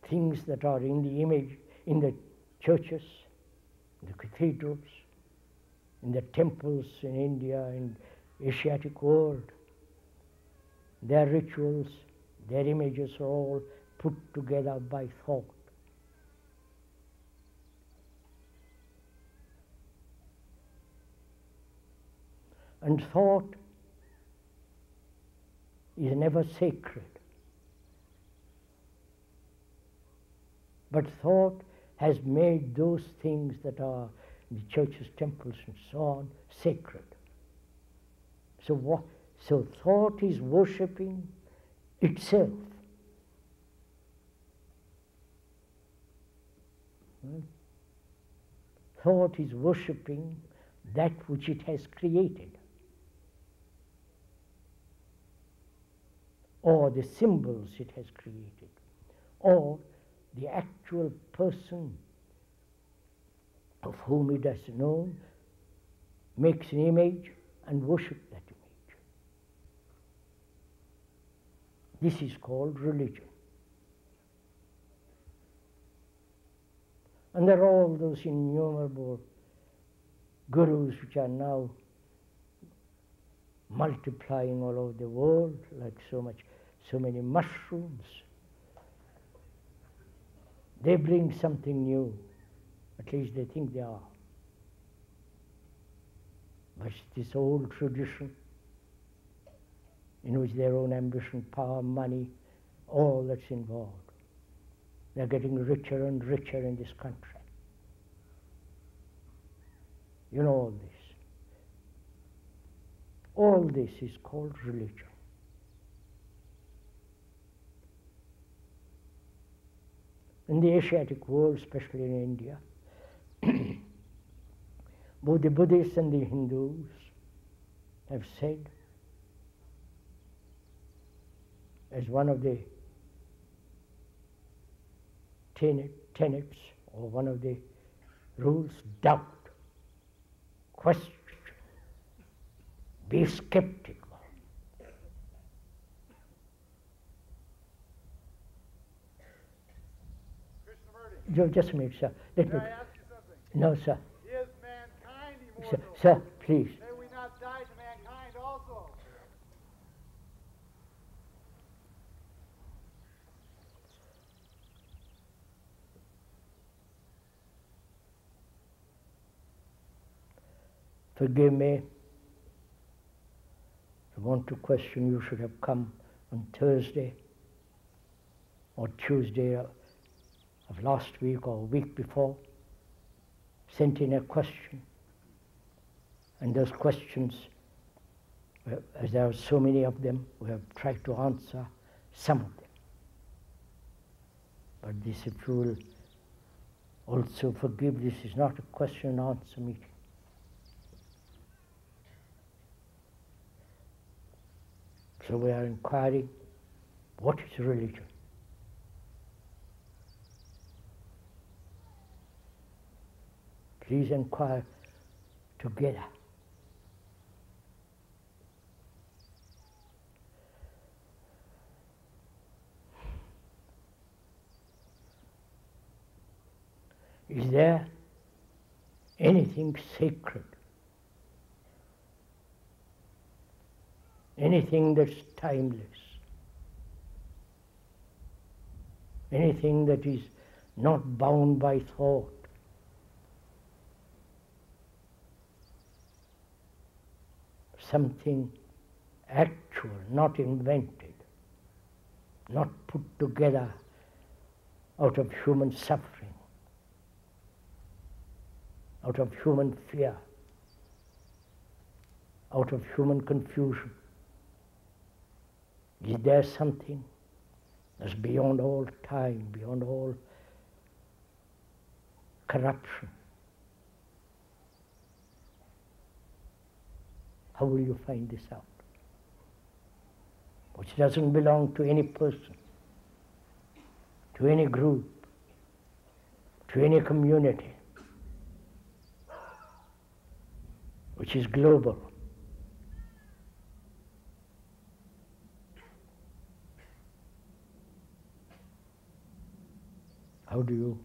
things that are in the image, in the churches, in the cathedrals, in the temples in India and Asiatic world, their rituals, their images are all put together by thought. And thought is never sacred. But thought has made those things that are in the churches, temples, and so on, sacred. So thought is worshipping itself. Thought is worshipping that which it has created, or the symbols it has created, or the actual person of whom it has known, makes an image and worships that image. This is called religion. And there are all those innumerable gurus which are now multiplying all over the world like so much so many mushrooms. They bring something new, at least they think they are. But it is old tradition in which their own ambition, power, money, all that's involved. They're getting richer and richer in this country. You know all this. All this is called religion. In the Asiatic world, especially in India, both the Buddhists and the Hindus have said, as one of the tenets or one of the rules, doubt, question, be skeptical. Just a minute, sir. May I ask you something? No, sir. Is mankind immortal? Sir, please. May we not die to mankind also? Forgive me. If you want to question, you should have come on Thursday or Tuesday of last week or a week before, sent in a question. And those questions, as there are so many of them, we have tried to answer some of them. But this, if you will also forgive, this is not a question and answer meeting. So we are inquiring, what is religion? Please inquire together. Is there anything sacred? Anything that's timeless? Anything that is not bound by thought? Something actual, not invented, not put together out of human suffering, out of human fear, out of human confusion. Is there something that's beyond all time, beyond all corruption? How will you find this out? Which doesn't belong to any person, to any group, to any community, which is global. How do you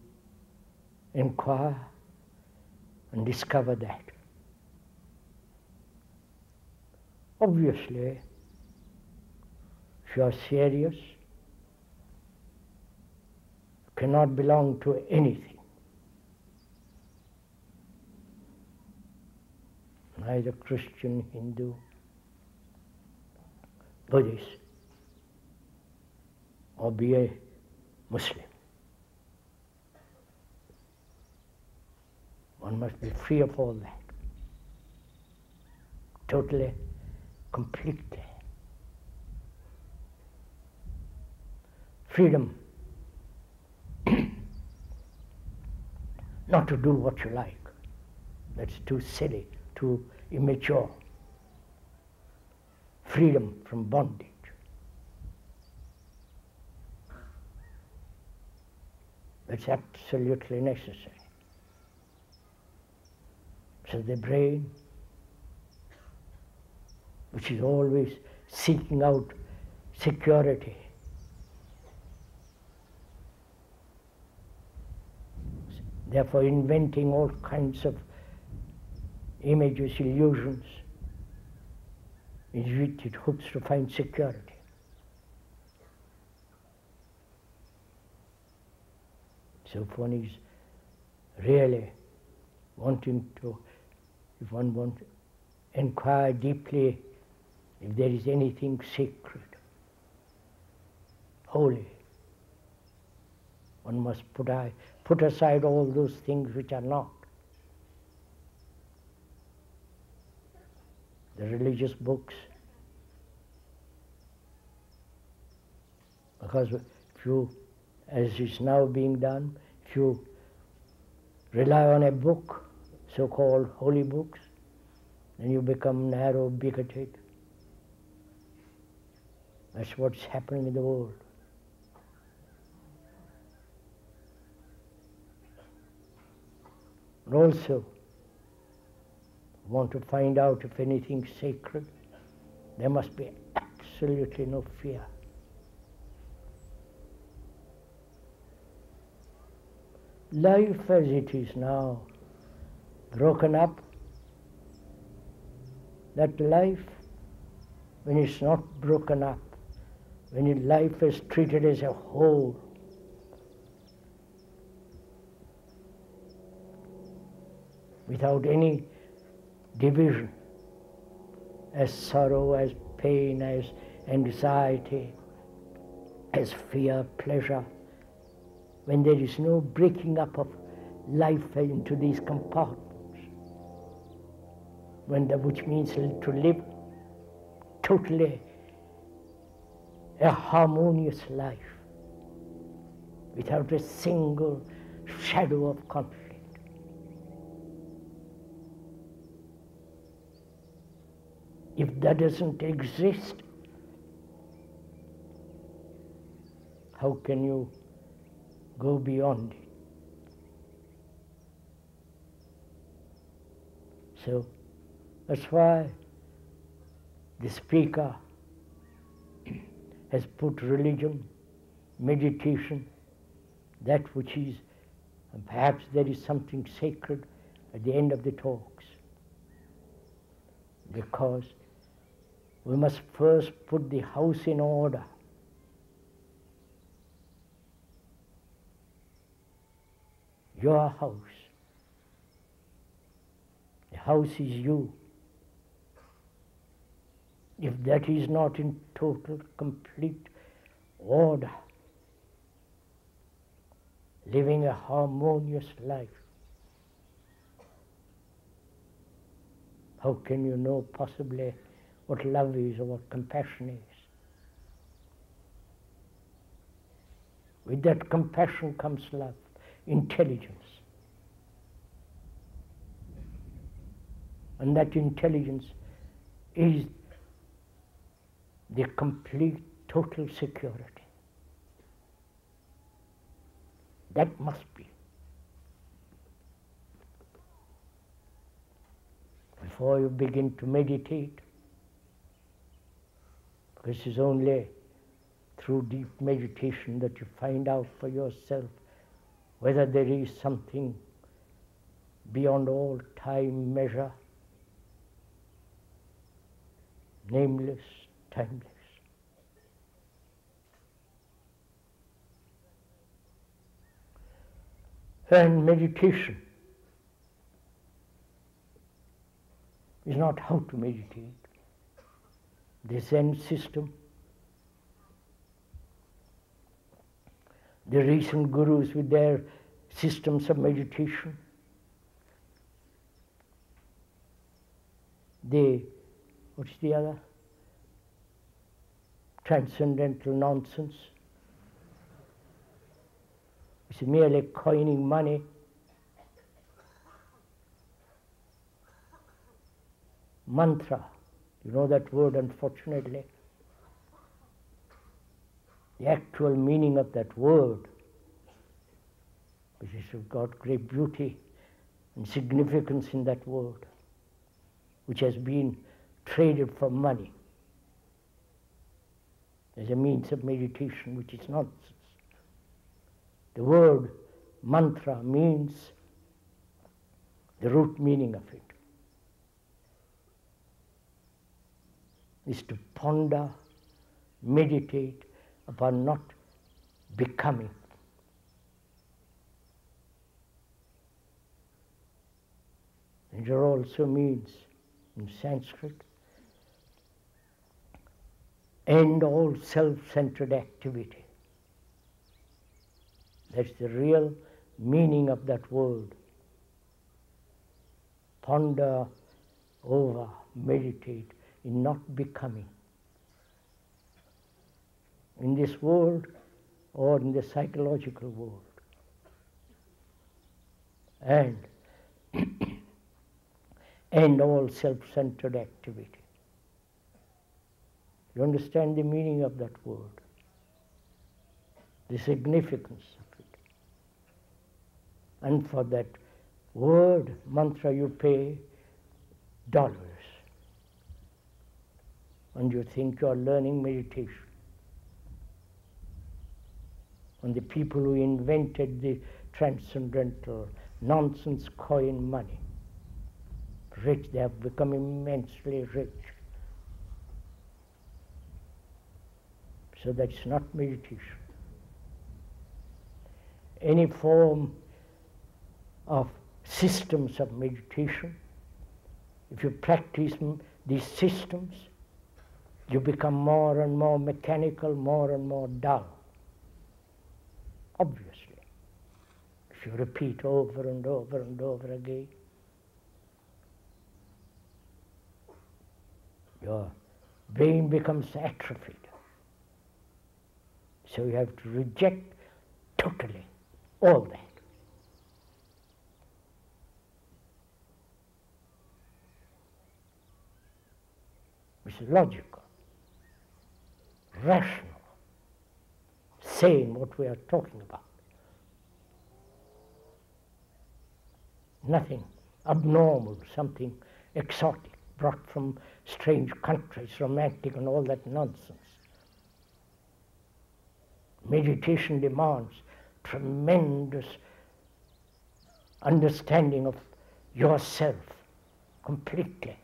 inquire and discover that? Obviously, if you are serious, you cannot belong to anything, neither Christian, Hindu, Buddhist, or be a Muslim. One must be free of all that, totally, completely. Freedom not to do what you like. That's too silly, too immature. Freedom from bondage. That's absolutely necessary. So the brain, which is always seeking out security, therefore inventing all kinds of images, illusions, in which it hopes to find security. So one is really wanting to, if one wants to inquire deeply if there is anything sacred, holy, one must put aside all those things which are not. The religious books, because if you, as is now being done, if you rely on a book, so-called holy books, then you become narrow, bigoted. That's what's happening in the world. And also, want to find out if anything's sacred, there must be absolutely no fear. Life as it is now, broken up, that life, when it's not broken up, when life is treated as a whole, without any division, as sorrow, as pain, as anxiety, as fear, pleasure, when there is no breaking up of life into these compartments, when which means to live totally a harmonious life, without a single shadow of conflict. If that doesn't exist, how can you go beyond it? So that's why the speaker has put religion, meditation, that which is, and perhaps there is something sacred at the end of the talks, because we must first put the house in order. Your house. The house is you. If that is not in total, complete order, living a harmonious life, how can you know possibly what love is or what compassion is? With that compassion comes love, intelligence. And that intelligence is the complete, total security. That must be. Before you begin to meditate, because it's only through deep meditation that you find out for yourself whether there is something beyond all time, measure, nameless, timeless. And meditation is not how to meditate. The Zen system, the recent gurus with their systems of meditation, the, what's the other? Transcendental nonsense. It's merely coining money. Mantra. You know that word, unfortunately. The actual meaning of that word, which has got great beauty and significance in that word, which has been traded for money as a means of meditation, which is nonsense. The word mantra means the root meaning of it. Is to ponder, meditate upon not becoming. There also means in Sanskrit, end all self-centered activity. That's the real meaning of that word. Ponder over, meditate in not becoming. In this world or in the psychological world. And end all self-centered activity. You understand the meaning of that word, the significance of it. And for that word, mantra, you pay $. And you think you are learning meditation. And the people who invented the transcendental nonsense coin money, rich, they have become immensely rich. So that's not meditation. Any form of systems of meditation, if you practice these systems, you become more and more mechanical, more and more dull. Obviously, if you repeat over and over and over again, your brain becomes atrophied. So you have to reject totally all that. It's logical, rational, saying what we are talking about. Nothing abnormal, something exotic, brought from strange countries, romantic and all that nonsense. Meditation demands tremendous understanding of yourself completely,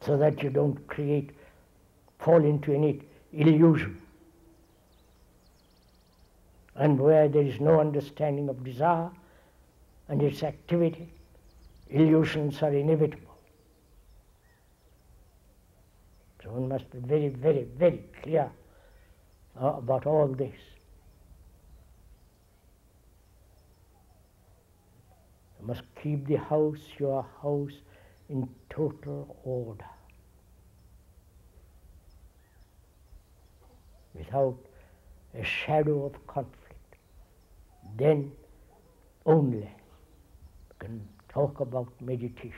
so that you don't fall into any illusion. And where there is no understanding of desire and its activity, illusions are inevitable. So one must be very, very, very clear about all this. You must keep the house, your house, in total order. Without a shadow of conflict. Then only we can talk about meditation.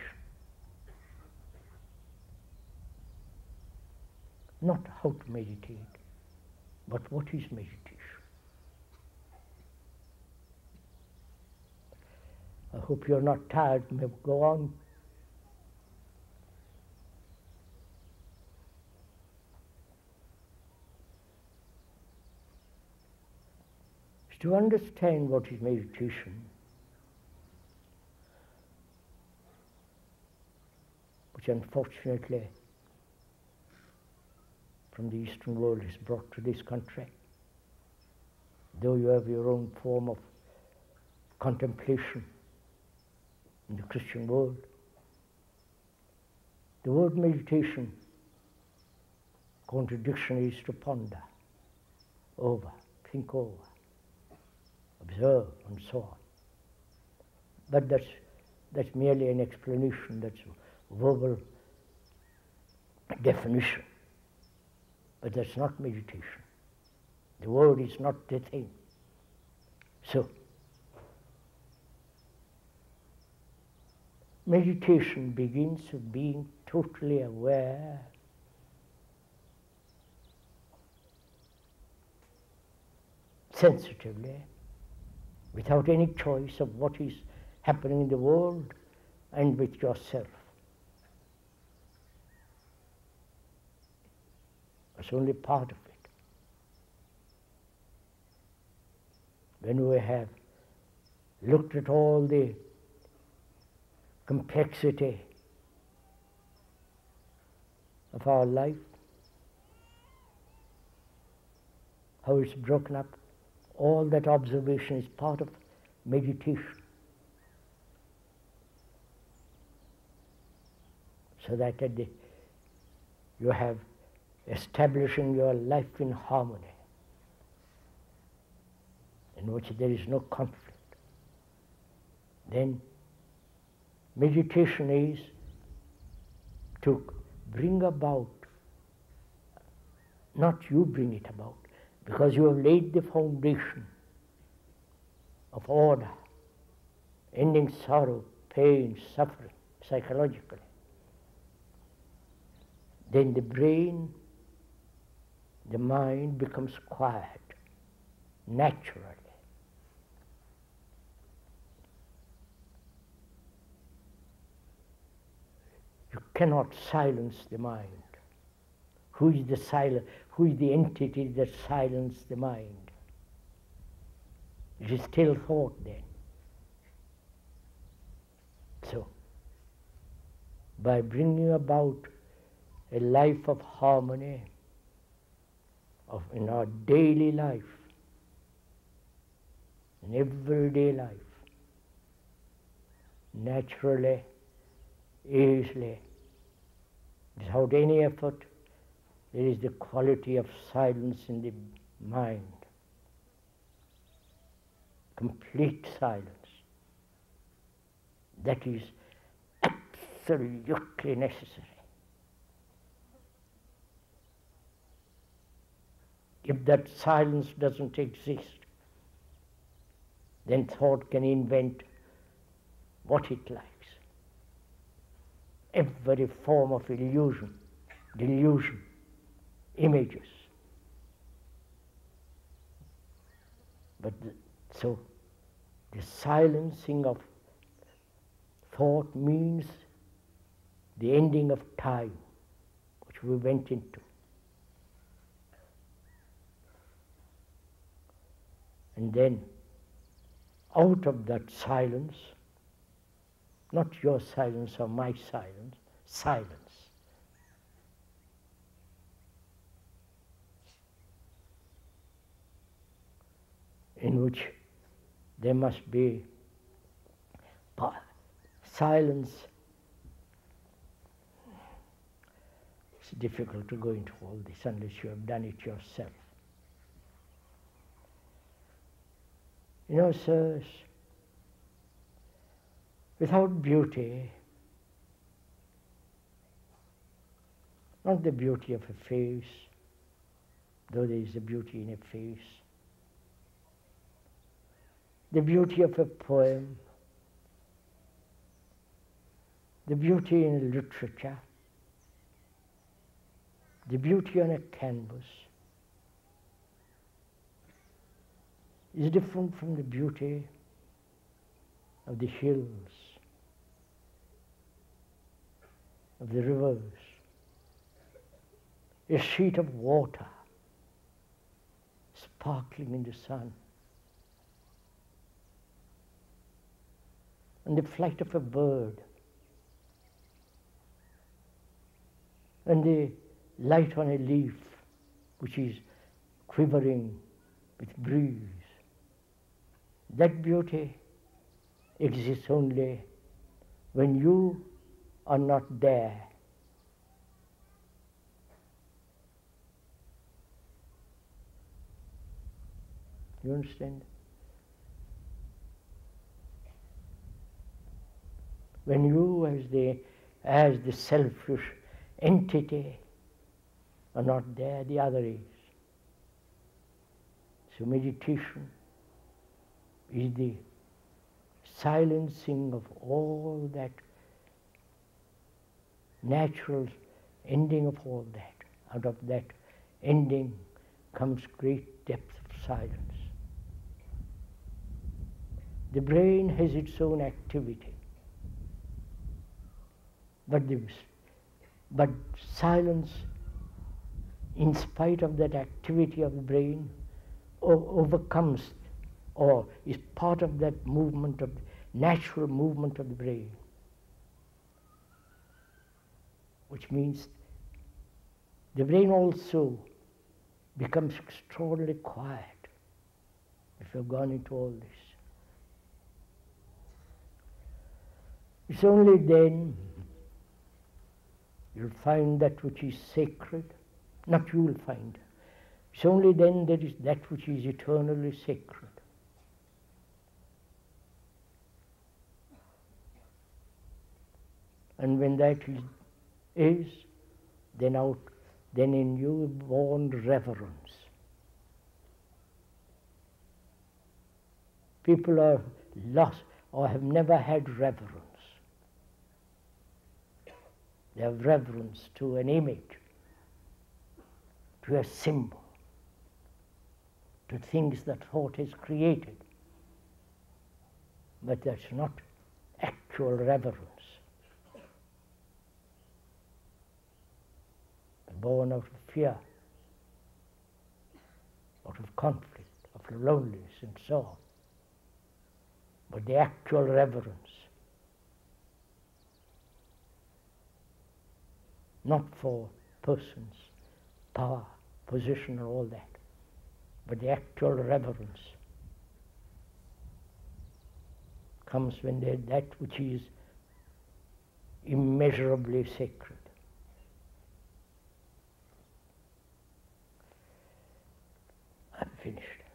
Not how to meditate, but what is meditation? I hope you're not tired. Go on. To understand what is meditation, which unfortunately from the Eastern world is brought to this country, though you have your own form of contemplation in the Christian world, the word meditation, contradiction is to ponder over, think over, observe, and so on. But that's merely an explanation, that's a verbal definition. But that's not meditation. The word is not the thing. So, meditation begins with being totally aware sensitively, without any choice of what is happening in the world and with yourself. That's only part of it. When we have looked at all the complexity of our life, how it's broken up, all that observation is part of meditation. so that you have establishing your life in harmony, in which there is no conflict. Then meditation is to bring about, not you bring it about, because you have laid the foundation of order, ending sorrow, pain, suffering, psychologically. Then the brain, the mind becomes quiet, naturally. You cannot silence the mind. Who is the entity that silences the mind? It is still thought then. So, by bringing about a life of harmony in our daily life, in everyday life, naturally, easily, without any effort, there is the quality of silence in the mind, complete silence. That is absolutely necessary. If that silence doesn't exist, then thought can invent what it likes. Every form of illusion, delusion, images. So the silencing of thought means the ending of time, which we went into. And then out of that silence, not your silence or my silence, silence. In which there must be silence. It's difficult to go into all this unless you have done it yourself. You know, sirs, without beauty, not the beauty of a face, though there is a beauty in a face, the beauty of a poem, the beauty in literature, the beauty on a canvas is different from the beauty of the hills, of the rivers. A sheet of water sparkling in the sun, and the flight of a bird, and the light on a leaf which is quivering with breeze. That beauty exists only when you are not there. You understand? When you, as the selfish entity, are not there, the other is. So meditation is the silencing of all that, natural ending of all that. Out of that ending comes great depth of silence. The brain has its own activity, but silence, in spite of that activity of the brain, overcomes or is part of that movement of natural movement of the brain, which means the brain also becomes extraordinarily quiet if you've gone into all this. It's only then You'll find that which is sacred. Not you will find. It's only then there is that which is eternally sacred. And when that is, then in you is born reverence. People are lost or have never had reverence. They have reverence to an image, to a symbol, to things that thought has created. But that's not actual reverence. Born out of fear, out of conflict, out of loneliness and so on. But the actual reverence, not for persons, power, position or all that, but the actual reverence comes when that which is immeasurably sacred. Finished.